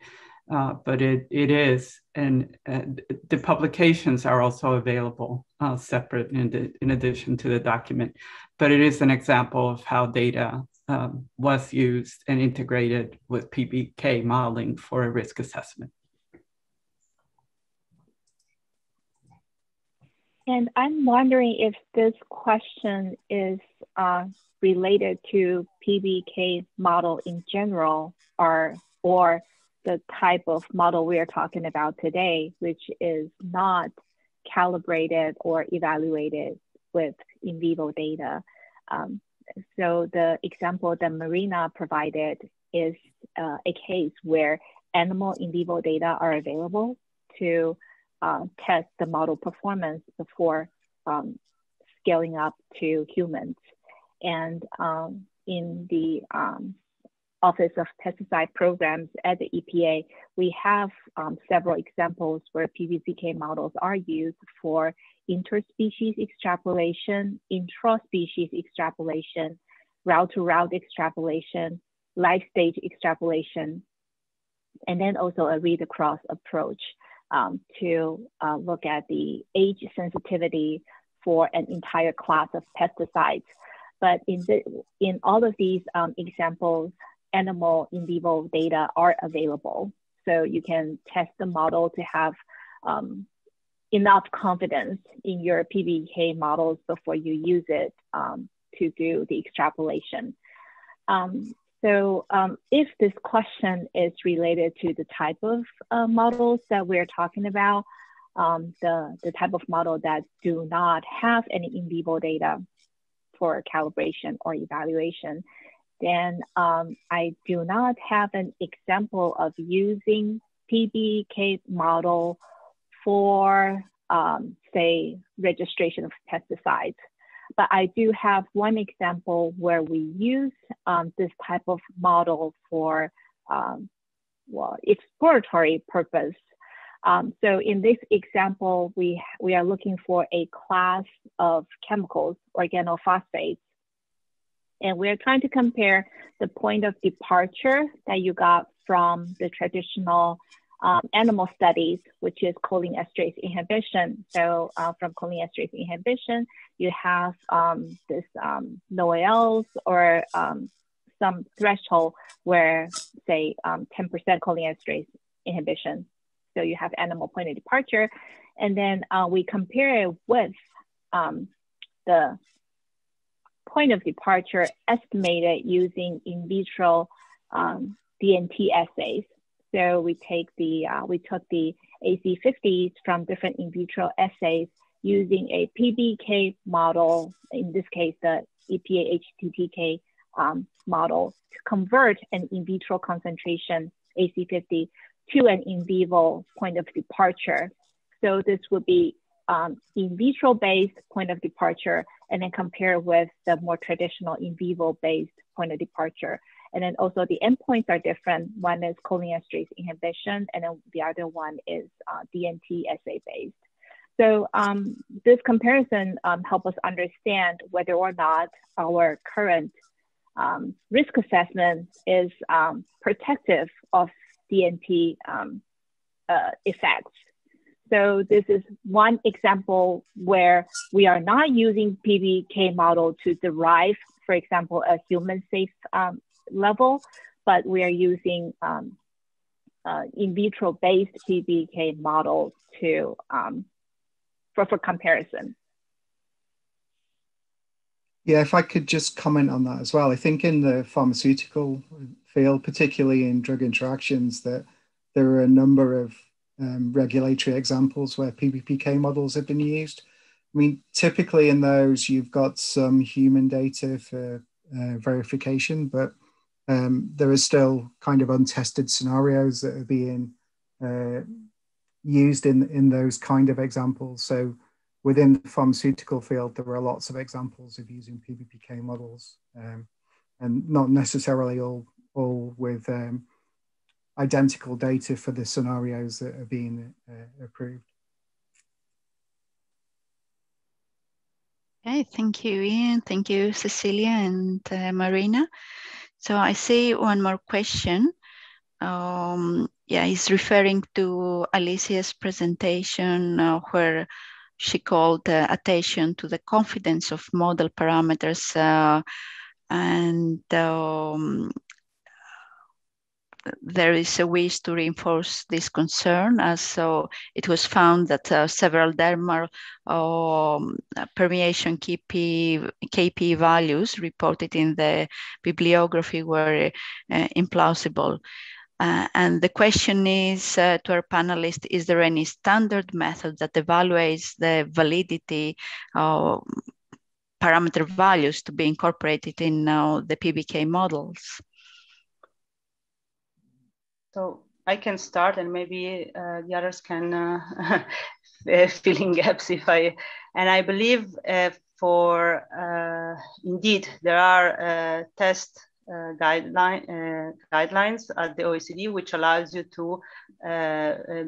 but it is, and the publications are also available separate in addition to the document. But it is an example of how data was used and integrated with PBK modeling for a risk assessment. And I'm wondering if this question is related to PBK model in general, or the type of model we are talking about today, which is not calibrated or evaluated with in vivo data. So the example that Marina provided is a case where animal in vivo data are available to test the model performance before scaling up to humans. And in the Office of Pesticide Programs at the EPA, we have several examples where PBK models are used for interspecies extrapolation, intraspecies extrapolation, route-to-route extrapolation, life stage extrapolation, and then also a read-across approach to look at the age sensitivity for an entire class of pesticides. But in all of these examples, animal in vivo data are available. So you can test the model to have enough confidence in your PBK models before you use it to do the extrapolation. So if this question is related to the type of models that we're talking about, the type of model that do not have any in vivo data for calibration or evaluation, then I do not have an example of using PBK model for, say, registration of pesticides. But I do have one example where we use this type of model for well, exploratory purpose. So in this example, we are looking for a class of chemicals, organophosphates. And we're trying to compare the point of departure that you got from the traditional animal studies, which is cholinesterase inhibition. So from cholinesterase inhibition, you have this NOELs or some threshold where, say, 10% cholinesterase inhibition. So you have animal point of departure. And then we compare it with the point of departure estimated using in vitro DNT assays. So we take the we took the AC50s from different in vitro assays using a PBK model, in this case the EPA HTTK model, to convert an in vitro concentration AC50 to an in vivo point of departure. So this would be in vitro based point of departure, and then compare with the more traditional in vivo based point of departure. And then also the endpoints are different. One is cholinesterase inhibition, and then the other one is DNT assay-based. So this comparison helps us understand whether or not our current risk assessment is protective of DNT effects. So this is one example where we are not using PBK model to derive, for example, a human safe level, but we are using in vitro based PBK models to for comparison. Yeah, if I could just comment on that as well. I think in the pharmaceutical field, particularly in drug interactions, that there are a number of regulatory examples where PBPK models have been used. I mean, typically in those you've got some human data for verification, but there are still kind of untested scenarios that are being used in those kind of examples. So within the pharmaceutical field, there are lots of examples of using PBPK models, and not necessarily all with identical data for the scenarios that are being approved. Okay, thank you, Ian. Thank you, Cecilia and Marina. So I see one more question. Yeah, it's referring to Alicia's presentation where she called attention to the confidence of model parameters and there is a wish to reinforce this concern, as so it was found that several dermal permeation KP values reported in the bibliography were implausible. And the question is to our panelists, is there any standard method that evaluates the validity of parameter values to be incorporated in the PBK models? So I can start, and maybe the others can fill in gaps if I, and I believe indeed, there are test guidelines at the OECD, which allows you to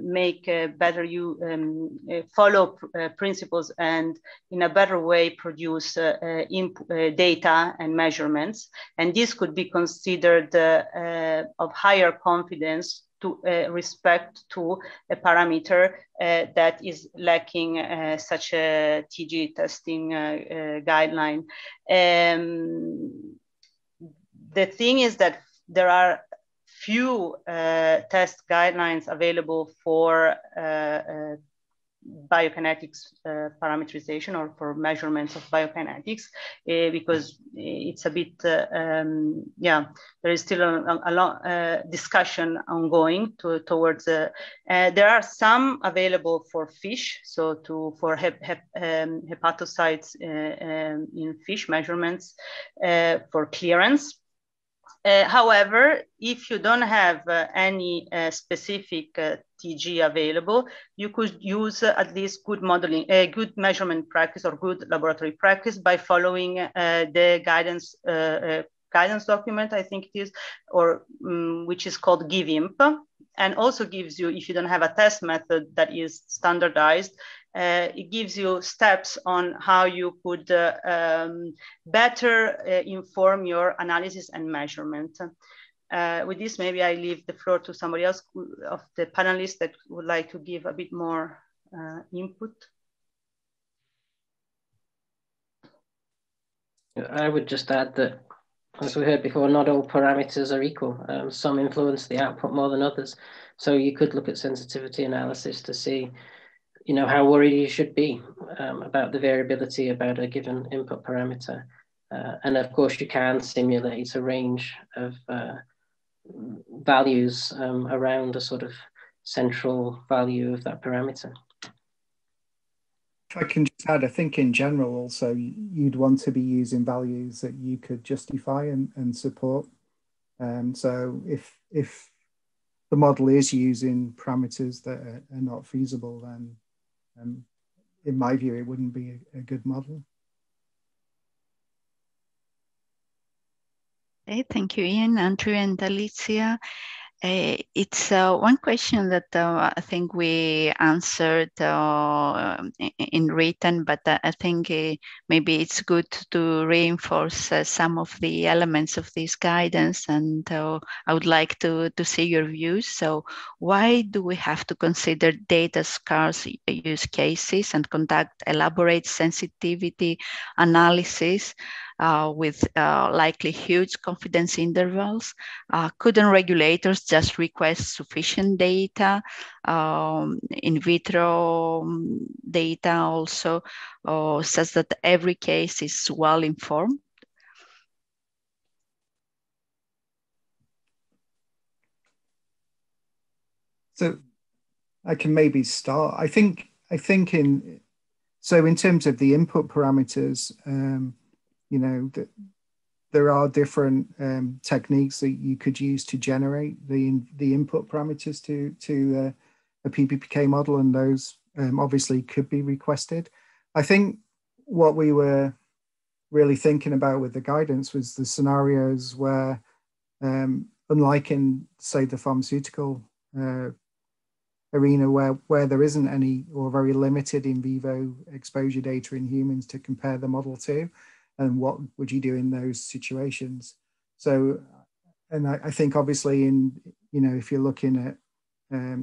make better, you follow principles and in a better way produce data and measurements. And this could be considered of higher confidence to respect to a parameter that is lacking such a TG testing guideline. The thing is that there are few test guidelines available for biokinetics parameterization or for measurements of biokinetics, because it's a bit, there is still a lot discussion ongoing towards, there are some available for fish, so for hepatocytes in fish measurements for clearance. However, if you don't have any specific TG available, you could use at least good modeling, good measurement practice or good laboratory practice by following the guidance document, I think it is, or which is called GIVIMP, and also gives you, if you don't have a test method that is standardized, it gives you steps on how you could better inform your analysis and measurement. With this, maybe I leave the floor to somebody else of the panelists that would like to give a bit more input. I would just add that, as we heard before, not all parameters are equal. Some influence the output more than others. So you could look at sensitivity analysis to see, you know, how worried you should be about the variability about a given input parameter. And of course, you can simulate a range of values around a sort of central value of that parameter. If I can just add, I think in general also, you'd want to be using values that you could justify and support. So if the model is using parameters that are not feasible, then in my view, it wouldn't be a good model. Okay, thank you, Ian, Andrew, and Alicia. It's one question that I think we answered in written, but I think maybe it's good to reinforce some of the elements of this guidance, and I would like to see your views. So why do we have to consider data scarce use cases and conduct elaborate sensitivity analysis with likely huge confidence intervals? Couldn't regulators just request sufficient data, in vitro data also, such that every case is well informed? So I can maybe start. I think in terms of the input parameters, you know, there are different techniques that you could use to generate the input parameters to a PBK model, and those obviously could be requested. I think what we were really thinking about with the guidance was the scenarios where, unlike in, say, the pharmaceutical arena where there isn't any or very limited in vivo exposure data in humans to compare the model to, and what would you do in those situations? So, and I think obviously in, you know, if you're looking at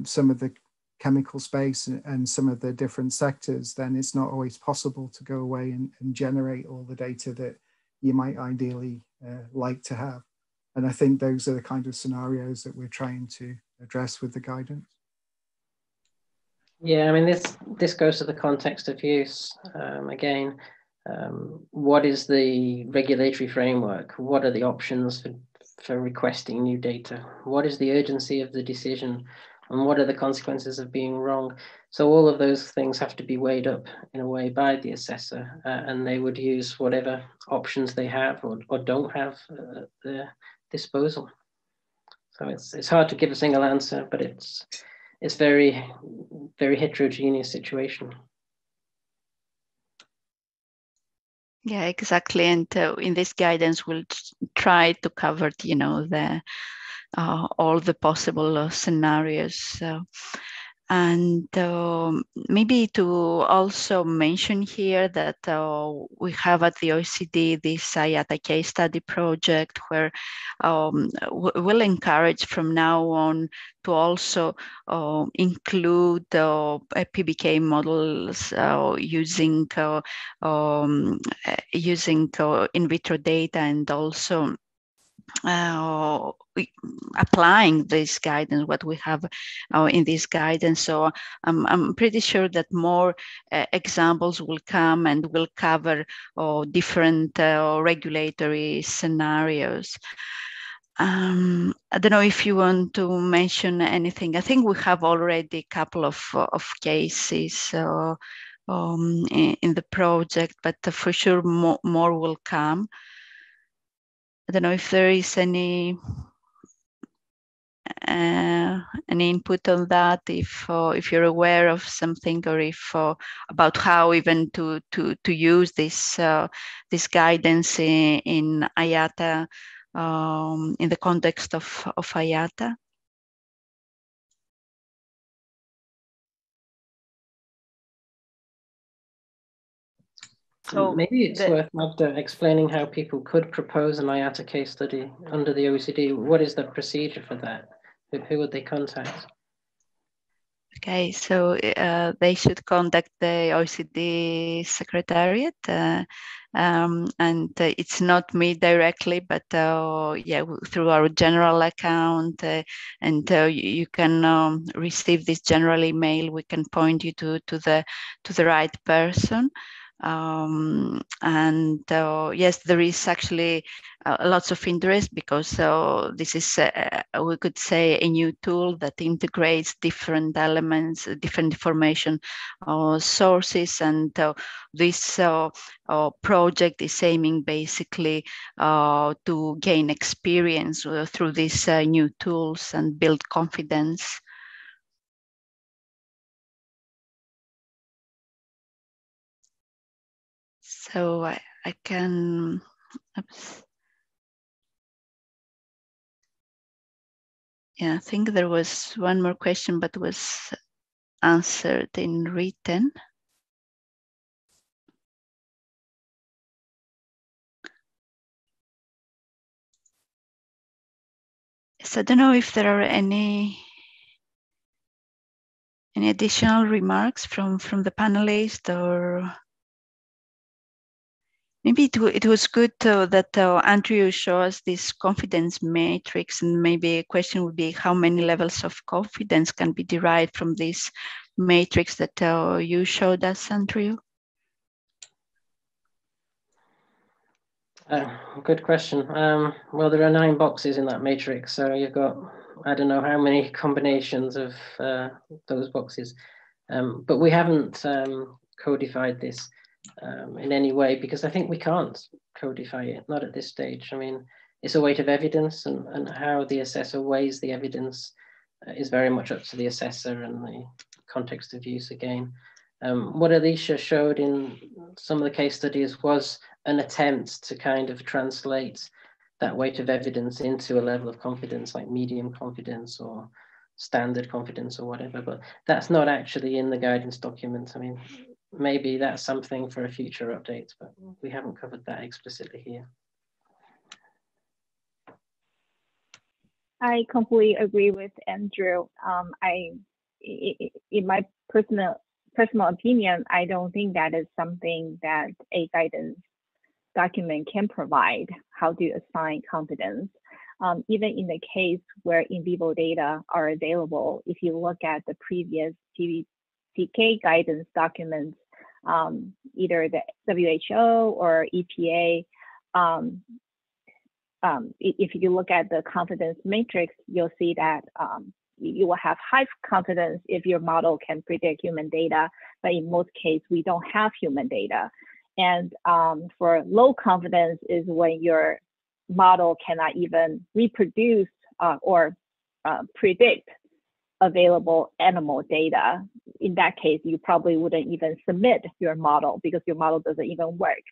some of the chemical space and some of the different sectors, then it's not always possible to go away and generate all the data that you might ideally like to have. And I think those are the kind of scenarios that we're trying to address with the guidance. Yeah, I mean, this goes to the context of use again. What is the regulatory framework? What are the options for, for requesting new data? What is the urgency of the decision? And what are the consequences of being wrong? So all of those things have to be weighed up in a way by the assessor, and they would use whatever options they have or don't have at their disposal. So it's hard to give a single answer, but it's very, very heterogeneous situation. Yeah, exactly. And in this guidance, we'll try to cover, you know, the all the possible scenarios. And maybe to also mention here that we have at the OECD this IATA case study project where we'll encourage from now on to also include PBK models using in vitro data, and also applying this guidance, what we have in this guidance. So I'm pretty sure that more examples will come, and will cover different regulatory scenarios. I don't know if you want to mention anything. I think we have already a couple of cases in the project, but for sure more will come. I don't know if there is any input on that, if you're aware of something, or if about how even to use this guidance in IATA in the context of IATA. So maybe it's worth Magda explaining how people could propose an IATA case study under the OECD. What is the procedure for that? Who would they contact? Okay, so they should contact the OECD Secretariat, and it's not me directly, but yeah, through our general account, and you can receive this general email. We can point you to the right person. And yes, there is actually lots of interest, because this is, we could say, a new tool that integrates different elements, different information sources. And this project is aiming basically to gain experience through these new tools and build confidence. So I can, oops. Yeah, I think there was one more question, but was answered in written. So I don't know if there are any additional remarks from the panelists, or. Maybe it was good that Andrew showed us this confidence matrix, and maybe a question would be how many levels of confidence can be derived from this matrix that you showed us, Andrew? Good question. Well, there are 9 boxes in that matrix, so you've got, I don't know how many combinations of those boxes, but we haven't codified this in any way, because I think we can't codify it, not at this stage. I mean, it's a weight of evidence, and how the assessor weighs the evidence is very much up to the assessor and the context of use again. What Alicia showed in some of the case studies was an attempt to kind of translate that weight of evidence into a level of confidence, like medium confidence or standard confidence or whatever, but that's not actually in the guidance document. I mean, maybe that's something for a future update, but we haven't covered that explicitly here. I completely agree with Andrew. In my personal opinion, I don't think that is something that a guidance document can provide. How do you assign confidence? Even in the case where in vivo data are available, if you look at the previous PBK guidance documents, either the WHO or EPA, if you look at the confidence matrix, you'll see that you will have high confidence if your model can predict human data, but in most cases, we don't have human data. And for low confidence is when your model cannot even reproduce or predict available animal data. In that case, you probably wouldn't even submit your model because your model doesn't even work.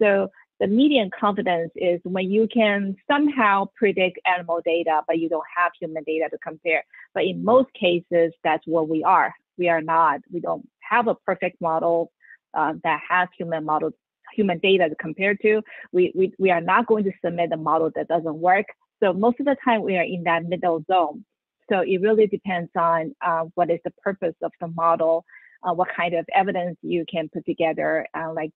So the median confidence is when you can somehow predict animal data, but you don't have human data to compare. But in most cases, that's what we are. We are not. We don't have a perfect model that has human data to compare to. We are not going to submit a model that doesn't work. So most of the time, we are in that middle zone. So it really depends on what is the purpose of the model, what kind of evidence you can put together, like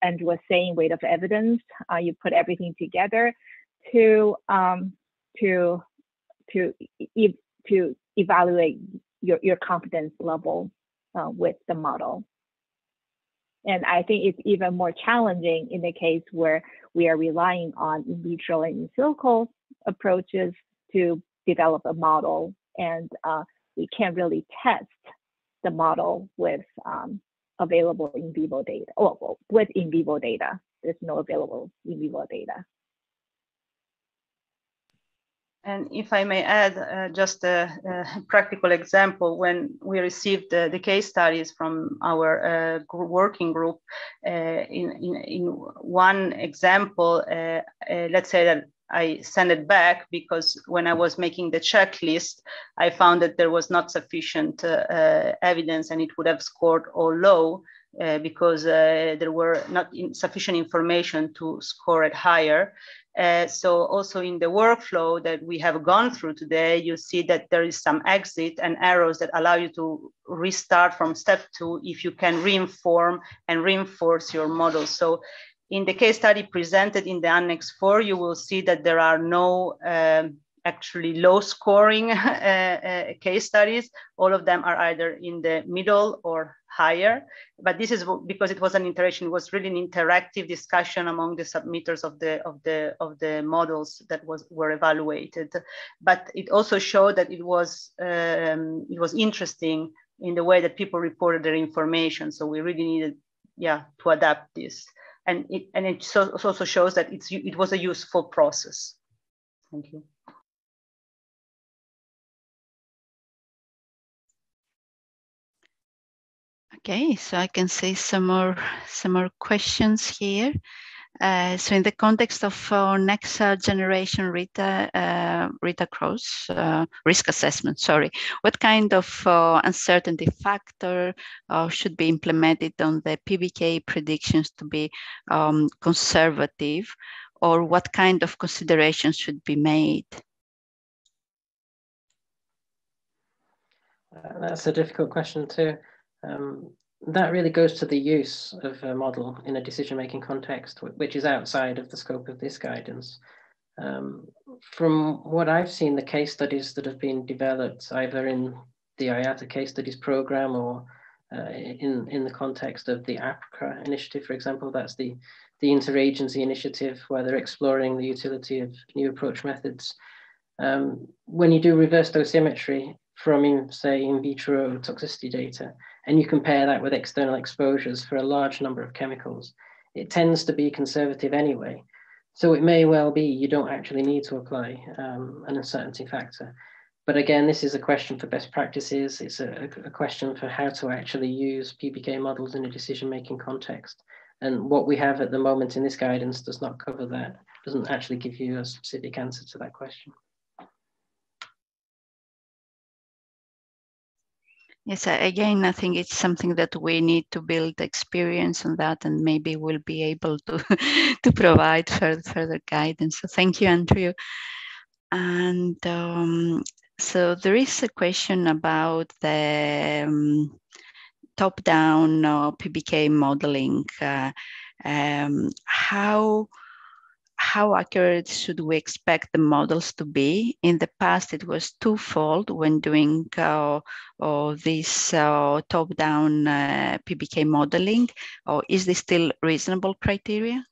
Andrew was saying, weight of evidence. You put everything together to evaluate your confidence level with the model. And I think it's even more challenging in the case where we are relying on in vitro and in silico approaches to develop a model, and we can't really test the model with available in vivo data. Well, with in vivo data, there's no available in vivo data. And if I may add just a practical example, when we received the case studies from our working group, in one example, let's say that I sent it back because when I was making the checklist, I found that there was not sufficient evidence and it would have scored all low because there were not sufficient information to score it higher. So also in the workflow that we have gone through today, you see that there is some exit and arrows that allow you to restart from step two if you can reinform and reinforce your model. So in the case study presented in the Annex 4, you will see that there are no actually low scoring case studies. All of them are either in the middle or higher, but this is because it was an interaction. It was really an interactive discussion among the submitters of the models that were evaluated. But it also showed that it was interesting in the way that people reported their information. So we really needed, to adapt this. And it also shows that it was a useful process. Thank you. Okay, so I can say some more questions here. So in the context of our next generation Rita Cross risk assessment, what kind of uncertainty factor should be implemented on the PBK predictions to be conservative, or what kind of considerations should be made? That's a difficult question too. That really goes to the use of a model in a decision-making context, which is outside of the scope of this guidance. From what I've seen, the case studies that have been developed either in the IATA case studies program or in the context of the APCRA initiative, for example, that's the interagency initiative where they're exploring the utility of new approach methods. When you do reverse dosimetry from, say, in vitro toxicity data, and you compare that with external exposures for a large number of chemicals, it tends to be conservative anyway. So it may well be you don't actually need to apply an uncertainty factor. But again, this is a question for best practices. It's a question for how to actually use PBK models in a decision-making context. And what we have at the moment in this guidance does not cover that, doesn't actually give you a specific answer to that question. Yes, again, I think it's something that we need to build experience on that, and maybe we'll be able to, to provide further guidance. So thank you, Andrew. And so there is a question about the top-down PBK modeling. How accurate should we expect the models to be? In the past, it was twofold when doing this top-down PBK modeling, or is this still reasonable criteria?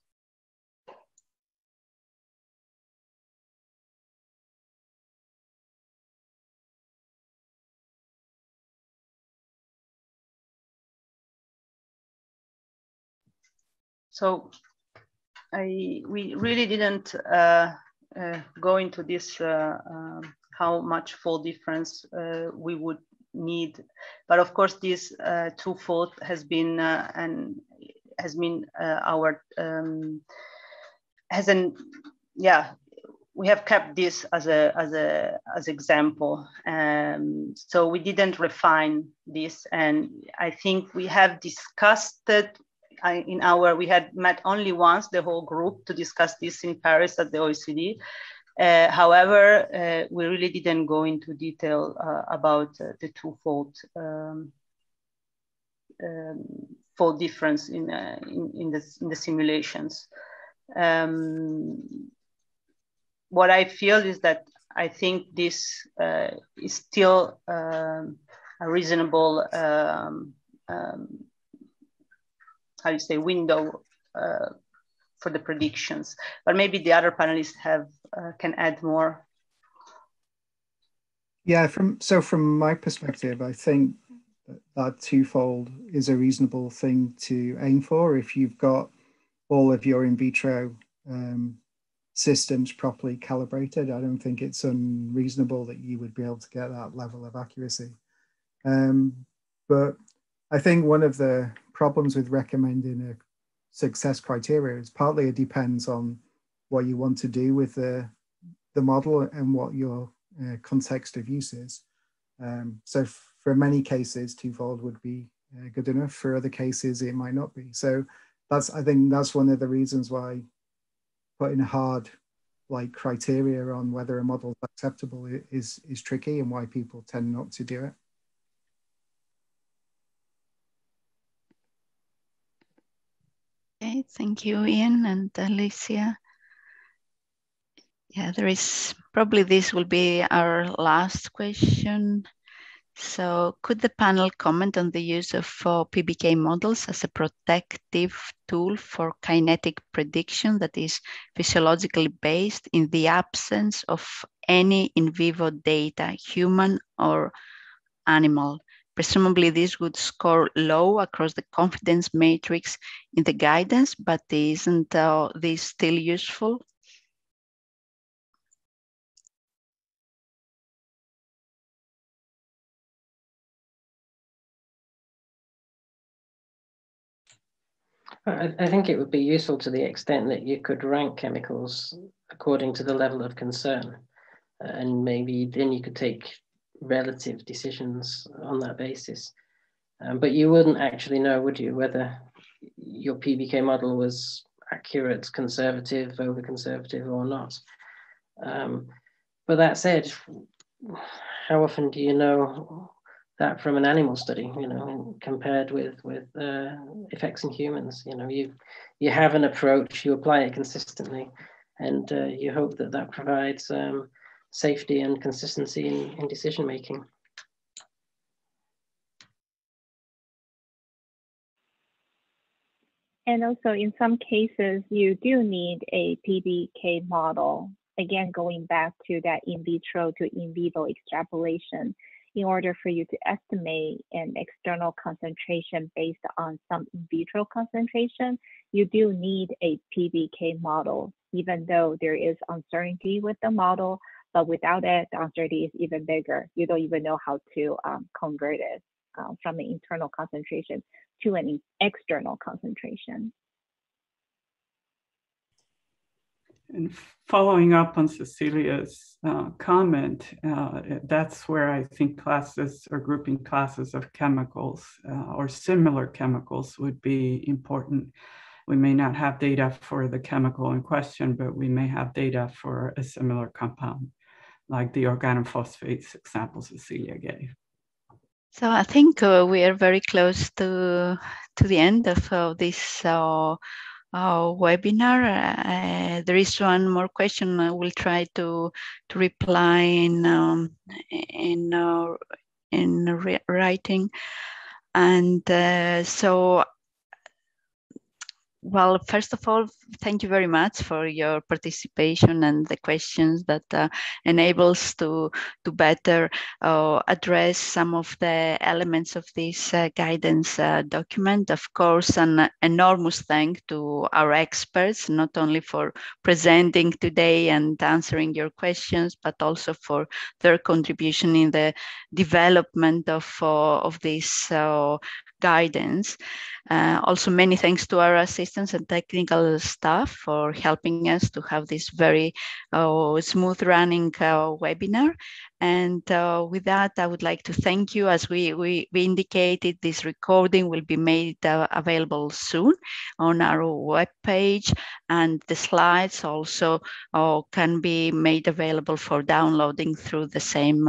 So we really didn't go into this how much fold difference we would need, but of course this two-fold has been our we have kept this as an example. So we didn't refine this, and I think we have discussed it in our, we had met only once the whole group to discuss this in Paris at the OECD. However, we really didn't go into detail about the twofold fold difference in the simulations. What I feel is that I think this is still a reasonable window for the predictions, but maybe the other panelists have can add more. Yeah, from my perspective, I think that twofold is a reasonable thing to aim for if you've got all of your in vitro systems properly calibrated. I don't think it's unreasonable that you would be able to get that level of accuracy. But I think one of the problems with recommending a success criteria is partly it depends on what you want to do with the model and what your context of use is. So for many cases, twofold would be good enough. For other cases, it might not be. So I think that's one of the reasons why putting a hard criteria on whether a model is acceptable is tricky, and why people tend not to do it. Okay, thank you, Ian and Alicia. Yeah, there is probably, this will be our last question. So could the panel comment on the use of PBK models as a protective tool for kinetic prediction that is physiologically based in the absence of any in vivo data, human or animal? Presumably this would score low across the confidence matrix in the guidance, but isn't this still useful? I think it would be useful to the extent that you could rank chemicals according to the level of concern, and maybe then you could take relative decisions on that basis. But you wouldn't actually know, would you, whether your PBK model was accurate, conservative, over-conservative or not. But that said, how often do you know that from an animal study, you know, compared with effects in humans? You know, you have an approach, you apply it consistently, and you hope that that provides safety and consistency in decision making. And also, in some cases, you do need a PBK model, again, going back to that in vitro to in vivo extrapolation, in order for you to estimate an external concentration based on some in vitro concentration. You do need a PBK model, even though there is uncertainty with the model, but without it, the uncertainty is even bigger. You don't even know how to convert it from an internal concentration to an external concentration. And following up on Cecilia's comment, that's where I think classes or grouping classes of chemicals or similar chemicals would be important. We may not have data for the chemical in question, but we may have data for a similar compound, like the organophosphates example Cecilia gave. So I think we are very close to the end of this our webinar. There is one more question. I will try to reply in writing. And so Well, first of all, thank you very much for your participation and the questions that enables to better address some of the elements of this guidance document. Of course, an enormous thank to our experts, not only for presenting today and answering your questions, but also for their contribution in the development of this guidance. Also, many thanks to our assistants and technical staff for helping us to have this very smooth running webinar. And with that, I would like to thank you. As we indicated, this recording will be made available soon on our webpage, and the slides also can be made available for downloading through the same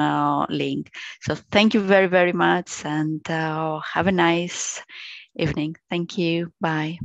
link. So thank you very, very much, and have a nice evening. Thank you. Bye.